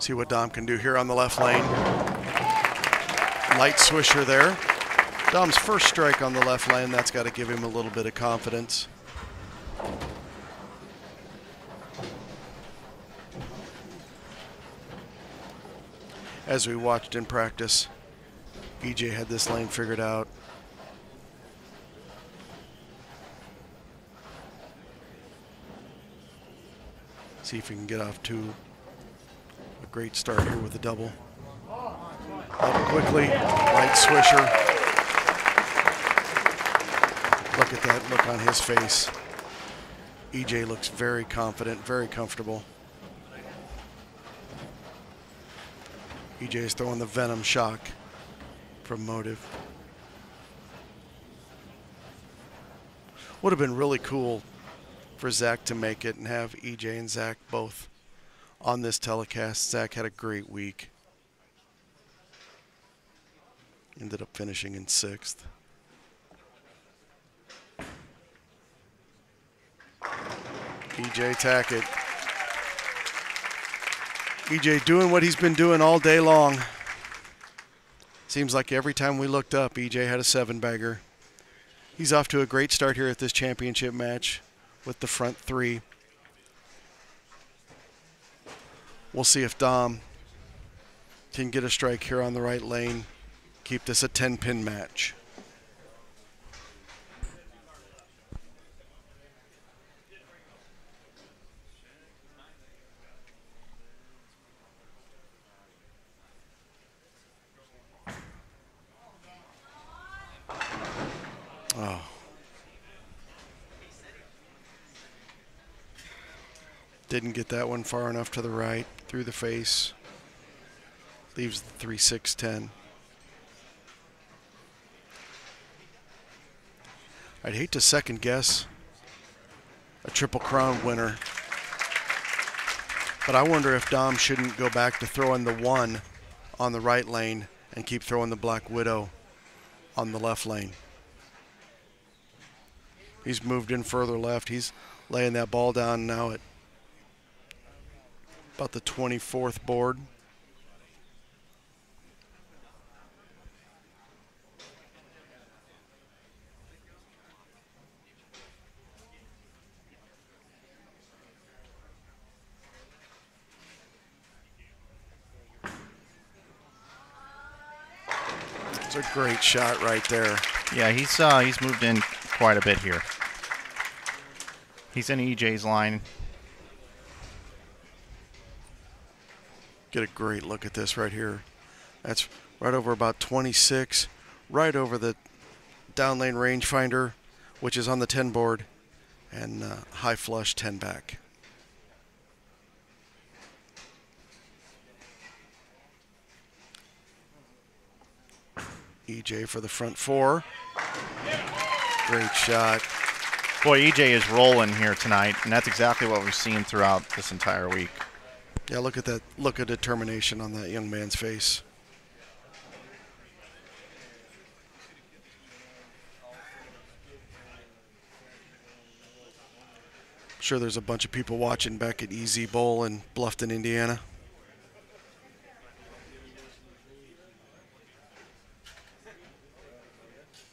See what Dom can do here on the left lane. Light swisher there. Dom's first strike on the left lane. That's got to give him a little bit of confidence. As we watched in practice, EJ had this lane figured out. See if he can get off two. A great start here with a double. Up quickly, light swisher. Look at that look on his face. EJ looks very confident, very comfortable. EJ is throwing the Venom Shock from Motive. Would have been really cool for Zach to make it and have EJ and Zach both on this telecast. Zach had a great week. Ended up finishing in 6th. EJ Tackett. EJ doing what he's been doing all day long. Seems like every time we looked up, EJ had a 7-bagger. He's off to a great start here at this championship match with the front three. We'll see if Dom can get a strike here on the right lane, keep this a 10-pin match. Oh. Didn't get that one far enough to the right, through the face. Leaves the 3-6-10. I'd hate to second guess a Triple Crown winner, but I wonder if Dom shouldn't go back to throwing the one on the right lane and keep throwing the Black Widow on the left lane. He's moved in further left. He's laying that ball down now at about the 24th board. It's a great shot right there. Yeah, he's moved in quite a bit here. He's in EJ's line. Get a great look at this right here. That's right over about 26, right over the down lane rangefinder, which is on the 10 board, and high flush 10 back. EJ for the front four. Great shot. Boy, EJ is rolling here tonight, and that's exactly what we've seen throughout this entire week. Yeah, look at that look of determination on that young man's face. I'm sure there's a bunch of people watching back at EZ Bowl in Bluffton, Indiana.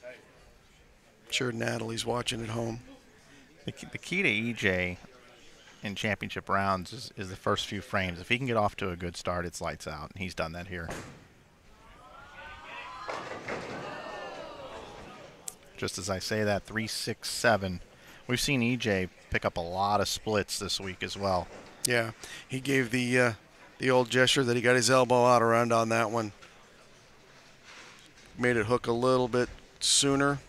I'm sure Natalie's watching at home. The key to EJ in championship rounds is the first few frames. If he can get off to a good start, it's lights out, and he's done that here. Just as I say that, 3-6-7. We've seen EJ pick up a lot of splits this week as well. Yeah, he gave the old gesture that he got his elbow out around on that one. Made it hook a little bit sooner.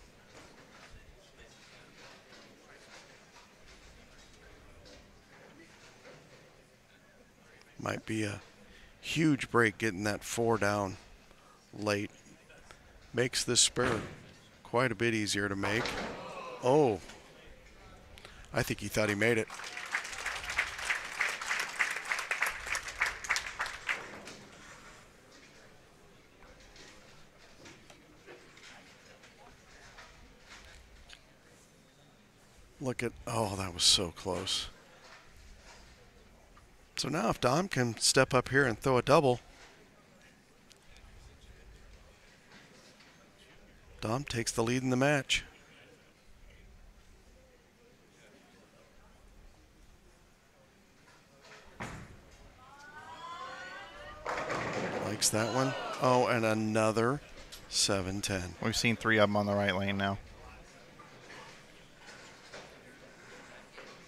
Might be a huge break getting that four down late. Makes this spare quite a bit easier to make. Oh, I think he thought he made it. Look at, oh, that was so close. So now if Dom can step up here and throw a double, Dom takes the lead in the match. Likes that one. Oh, and another 7-10. We've seen three of them on the right lane now.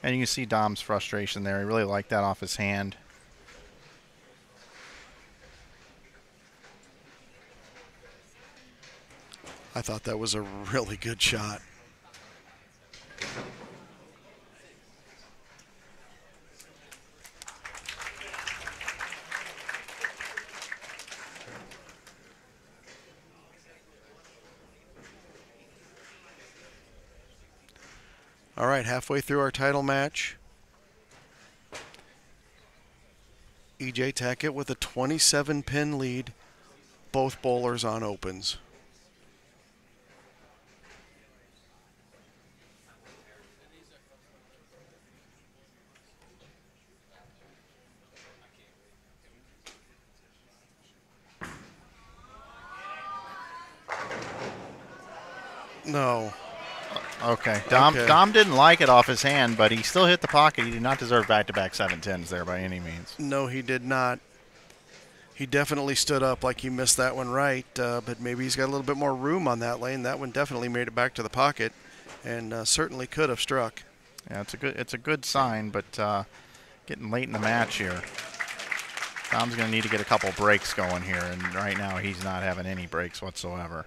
And you can see Dom's frustration there. He really liked that off his hand. I thought that was a really good shot. All right, halfway through our title match. EJ Tackett with a 27-pin lead, both bowlers on opens. No. Okay. Dom didn't like it off his hand, but he still hit the pocket. He did not deserve back-to-back 7-10s there by any means. No, he did not. He definitely stood up like he missed that one right, but maybe he's got a little bit more room on that lane. That one definitely made it back to the pocket and certainly could have struck. Yeah, it's a good sign, but getting late in the match here. Dom's going to need to get a couple breaks going here, and right now he's not having any breaks whatsoever.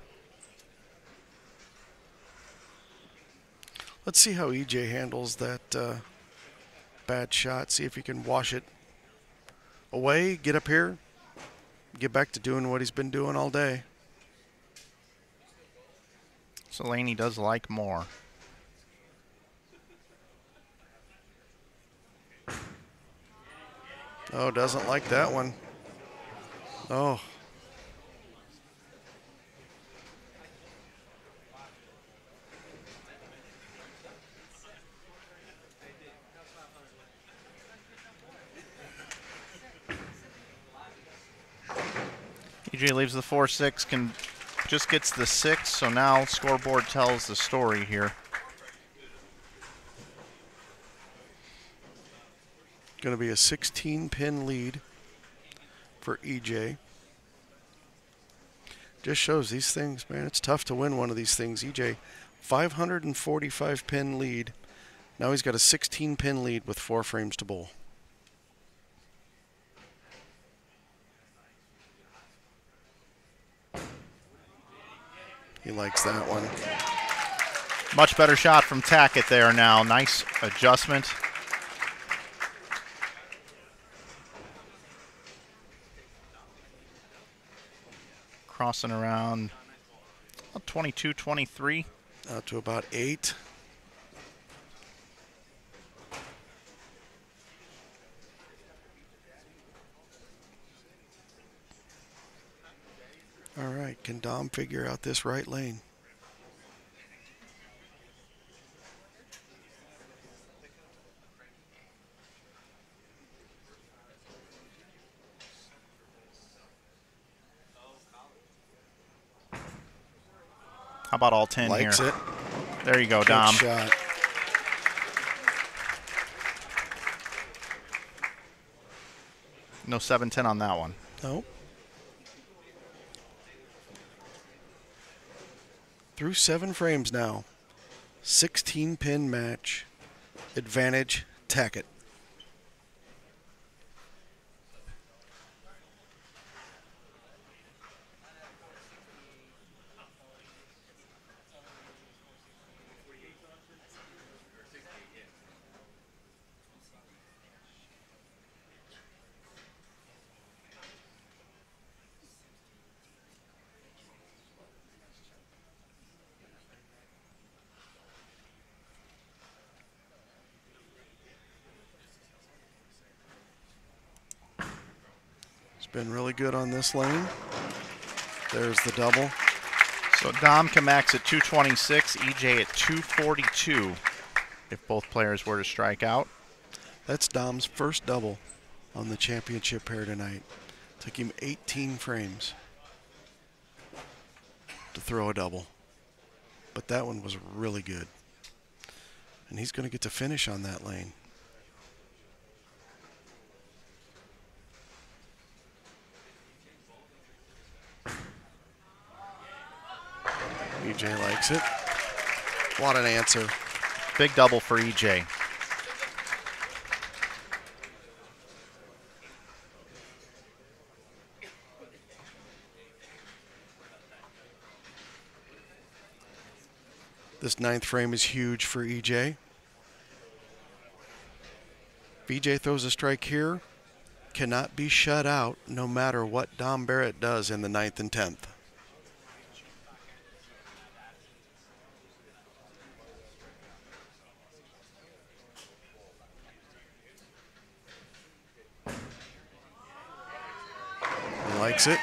Let's see how EJ handles that bad shot. See if he can wash it away, get up here, get back to doing what he's been doing all day. So Laney does like more. Oh, doesn't like that one. Oh. EJ leaves the 4-6, can just gets the 6, so now scoreboard tells the story here. Going to be a 16-pin lead for EJ. Just shows these things, man, it's tough to win one of these things. EJ, 545-pin lead. Now he's got a 16-pin lead with 4 frames to bowl. He likes that one. Much better shot from Tackett there now. Nice adjustment. Crossing around 22, 23. Out to about 8. All right, can Dom figure out this right lane? How about all 10 here? Likes it. There you go, Dom. Good shot. No 7-10 on that one. Nope. Through 7 frames now, 16-pin match. advantage, Tackett. Been really good on this lane. There's the double. So Dom Kamax at 226, EJ at 242 if both players were to strike out. That's Dom's first double on the championship pair tonight. Took him 18 frames to throw a double. But that one was really good. And he's going to get to finish on that lane. EJ likes it. What an answer. Big double for EJ. This ninth frame is huge for EJ. If EJ throws a strike here, cannot be shut out no matter what Dom Barrett does in the ninth and 10th. Likes it.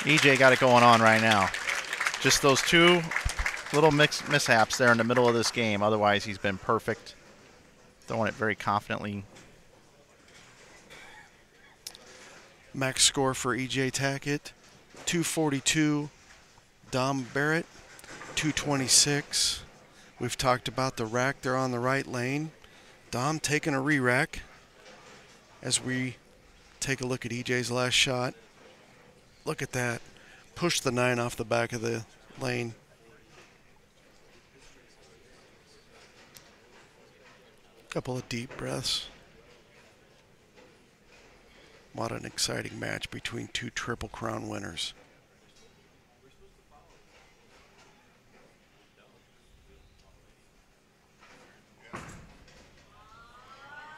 EJ got it going on right now. Just those two little mishaps there in the middle of this game. Otherwise, he's been perfect. Throwing it very confidently. Max score for EJ Tackett, 242. Dom Barrett, 226. We've talked about the rack there on the right lane. Dom taking a re-rack as we take a look at EJ's last shot. Look at that. Push the 9 off the back of the lane. Couple of deep breaths. What an exciting match between two Triple Crown winners.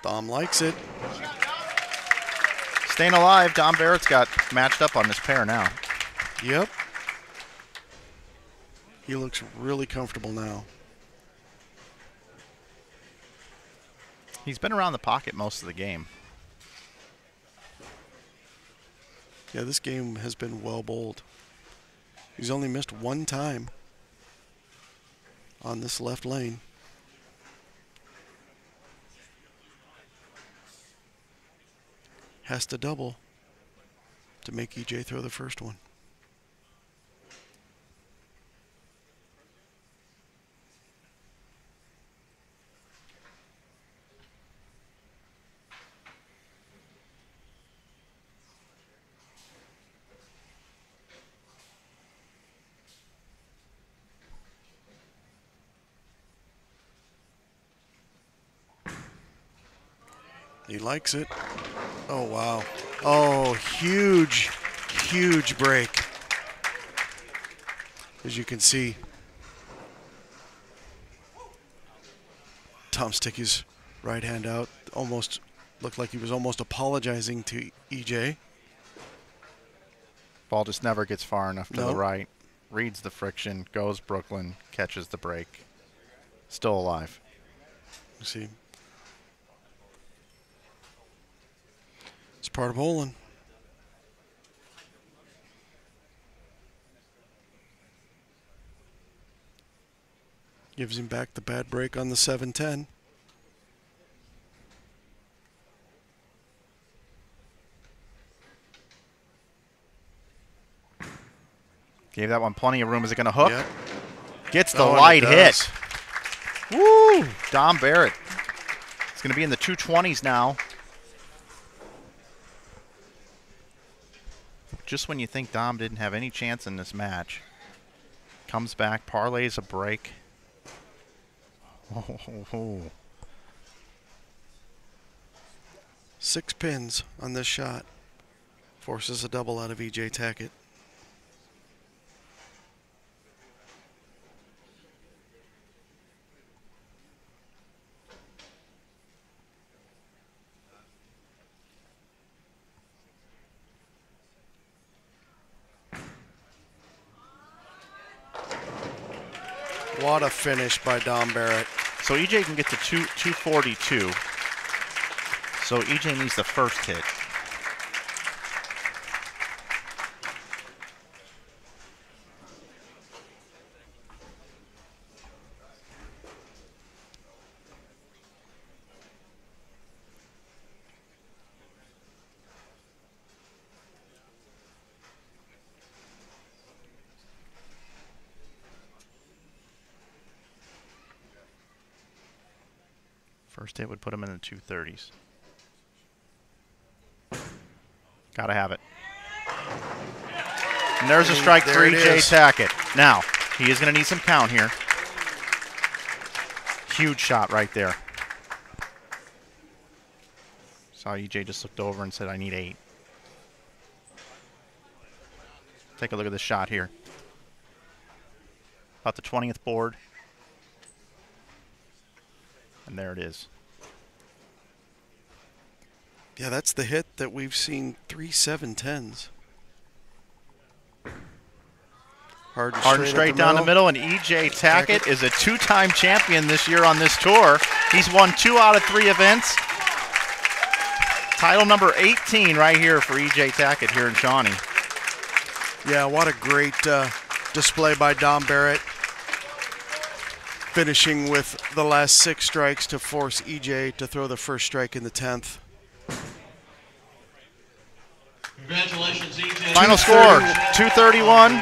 Dom likes it. Staying alive, Dom Barrett's got matched up on this pair now. Yep. He looks really comfortable now. He's been around the pocket most of the game. Yeah, this game has been well bowled. He's only missed one time on this left lane. Has to double to make EJ throw the first one. He likes it. Oh, wow. Oh, huge, huge break. As you can see, Tom stick his right hand out. Almost looked like he was almost apologizing to EJ. Ball just never gets far enough to the right. Reads the friction, goes Brooklyn, catches the break. Still alive. You see. It's part of bowling. Gives him back the bad break on the 7-10. Gave that one plenty of room. Is it going to hook? Yep. Gets the light hit. Woo! Dom Barrett. It's going to be in the 220s now. Just when you think Dom didn't have any chance in this match, comes back, parlays a break. Oh. 6 pins on this shot. Forces a double out of EJ Tackett. What a finish by Dom Barrett. So EJ can get to 242. So EJ needs the first hit. First hit would put him in the 230s. Gotta have it. And there's a strike three, EJ Tackett. Now, he is gonna need some count here. Huge shot right there. Saw EJ just looked over and said, I need 8. Take a look at this shot here. About the 20th board. And there it is. Yeah, that's the hit that we've seen 3 7-10s. Hard and straight down the middle, and EJ Tackett is a 2-time champion this year on this tour. He's won 2 out of 3 events. Title number 18 right here for EJ Tackett here in Shawnee. Yeah, what a great display by Dom Barrett, finishing with the last 6 strikes to force EJ to throw the first strike in the 10th. Congratulations, EJ. Final score, 231,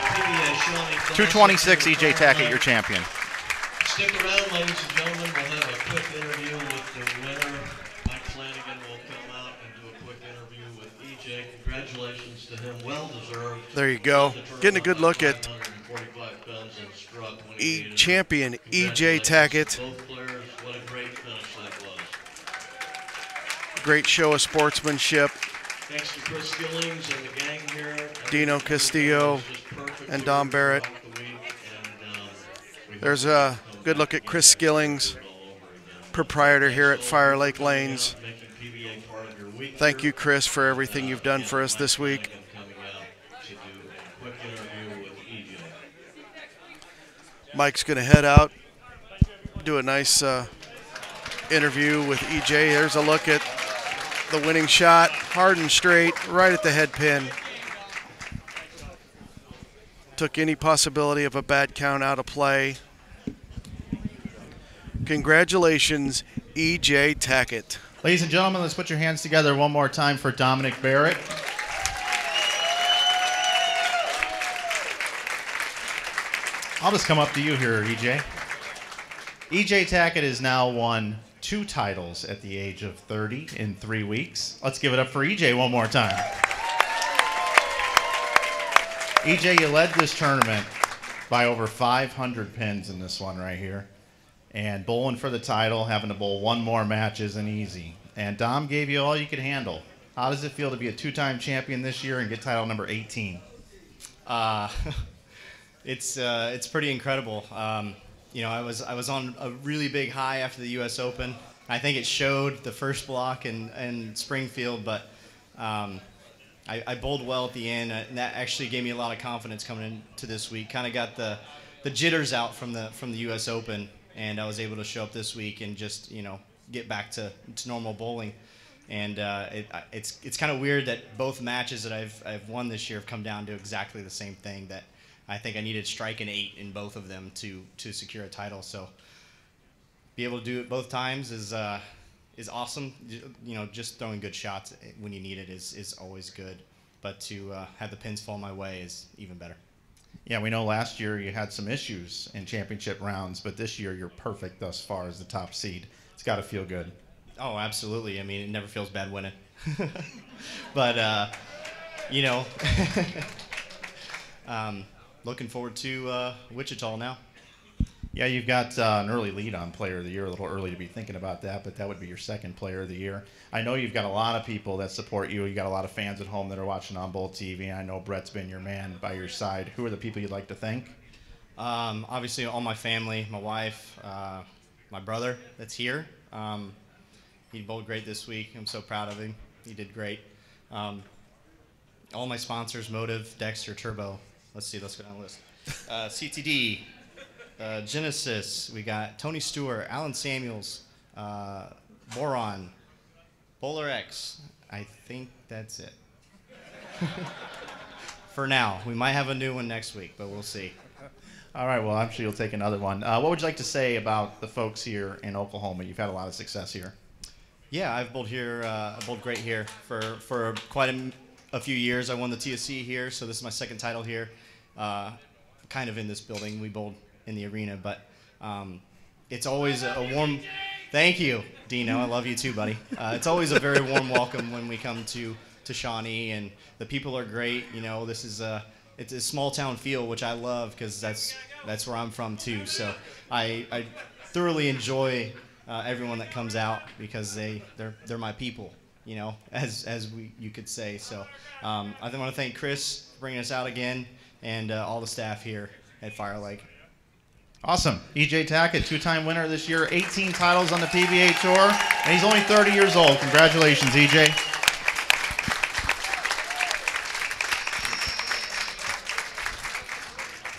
226, EJ Tackett, your champion. Stick around, ladies and gentlemen. We'll have a quick interview with the winner. Mike Flanagan will come out and do a quick interview with EJ. Congratulations to him, well deserved. There you go, getting a good look at champion EJ Tackett. Both players, what a great finish that was. Great show of sportsmanship. Thanks to Chris Skillings and the gang here. Dino Castillo and Dom Barrett. There's a good look at Chris Skillings, proprietor here at Fire Lake Lanes. Thank you, Chris, for everything you've done for us this week. Mike's going to head out, do a nice interview with EJ. There's a look at the winning shot, hard and straight, right at the head pin. Took any possibility of a bad count out of play. Congratulations, EJ Tackett. Ladies and gentlemen, let's put your hands together one more time for Dominic Barrett. I'll just come up to you here, EJ. EJ Tackett has now won 2 titles at the age of 30 in 3 weeks. Let's give it up for EJ one more time. EJ, you led this tournament by over 500 pins in this one right here. And bowling for the title, having to bowl 1 more match isn't easy. And Dom gave you all you could handle. How does it feel to be a 2-time champion this year and get title number 18? It's pretty incredible. You know, I was on a really big high after the U.S. Open. I think it showed the first block in Springfield, but I bowled well at the end, and that actually gave me a lot of confidence coming into this week. Kind of got the jitters out from the U.S. Open, and I was able to show up this week and just, you know, get back to normal bowling. And it's kind of weird that both matches that I've won this year have come down to exactly the same thing, that I think I needed strike and 8 in both of them to secure a title. So be able to do it both times is awesome. You know, just throwing good shots when you need it is always good. But to have the pins fall my way is even better. Yeah, we know last year you had some issues in championship rounds, but this year you're perfect thus far as the top seed. It's got to feel good. Oh, absolutely. I mean, it never feels bad winning. But, you know, looking forward to Wichita now. Yeah, you've got an early lead on Player of the Year. A little early to be thinking about that, but that would be your second Player of the Year. I know you've got a lot of people that support you. You've got a lot of fans at home that are watching on Bowl TV. I know Brett's been your man by your side. Who are the people you'd like to thank? Obviously, all my family, my wife, my brother that's here. He bowled great this week. I'm so proud of him. He did great. All my sponsors, Motive, Dexter, Turbo. Let's see, let's go down the list. CTD. Genesis, we got Tony Stewart, Alan Samuels, Boron, Polar X. I think that's it. For now. We might have a new one next week, but we'll see. All right, well, I'm sure you'll take another one. What would you like to say about the folks here in Oklahoma? You've had a lot of success here. Yeah, I've bowled here. I've bowled great here for quite a few years. I won the TSC here, so this is my second title here. Kind of in this building. We bowled in the arena, but it's always a warm... Thank you, Dino. I love you too, buddy. It's always a very warm welcome when we come to Shawnee, and the people are great. You know, this is it's a small-town feel, which I love because that's where I'm from too. So I thoroughly enjoy everyone that comes out because they're my people, you know, as you could say. So I want to thank Chris for bringing us out again and all the staff here at Fire Lake. Awesome. EJ Tackett, two-time winner this year, 18 titles on the PBA Tour, and he's only 30 years old. Congratulations, EJ.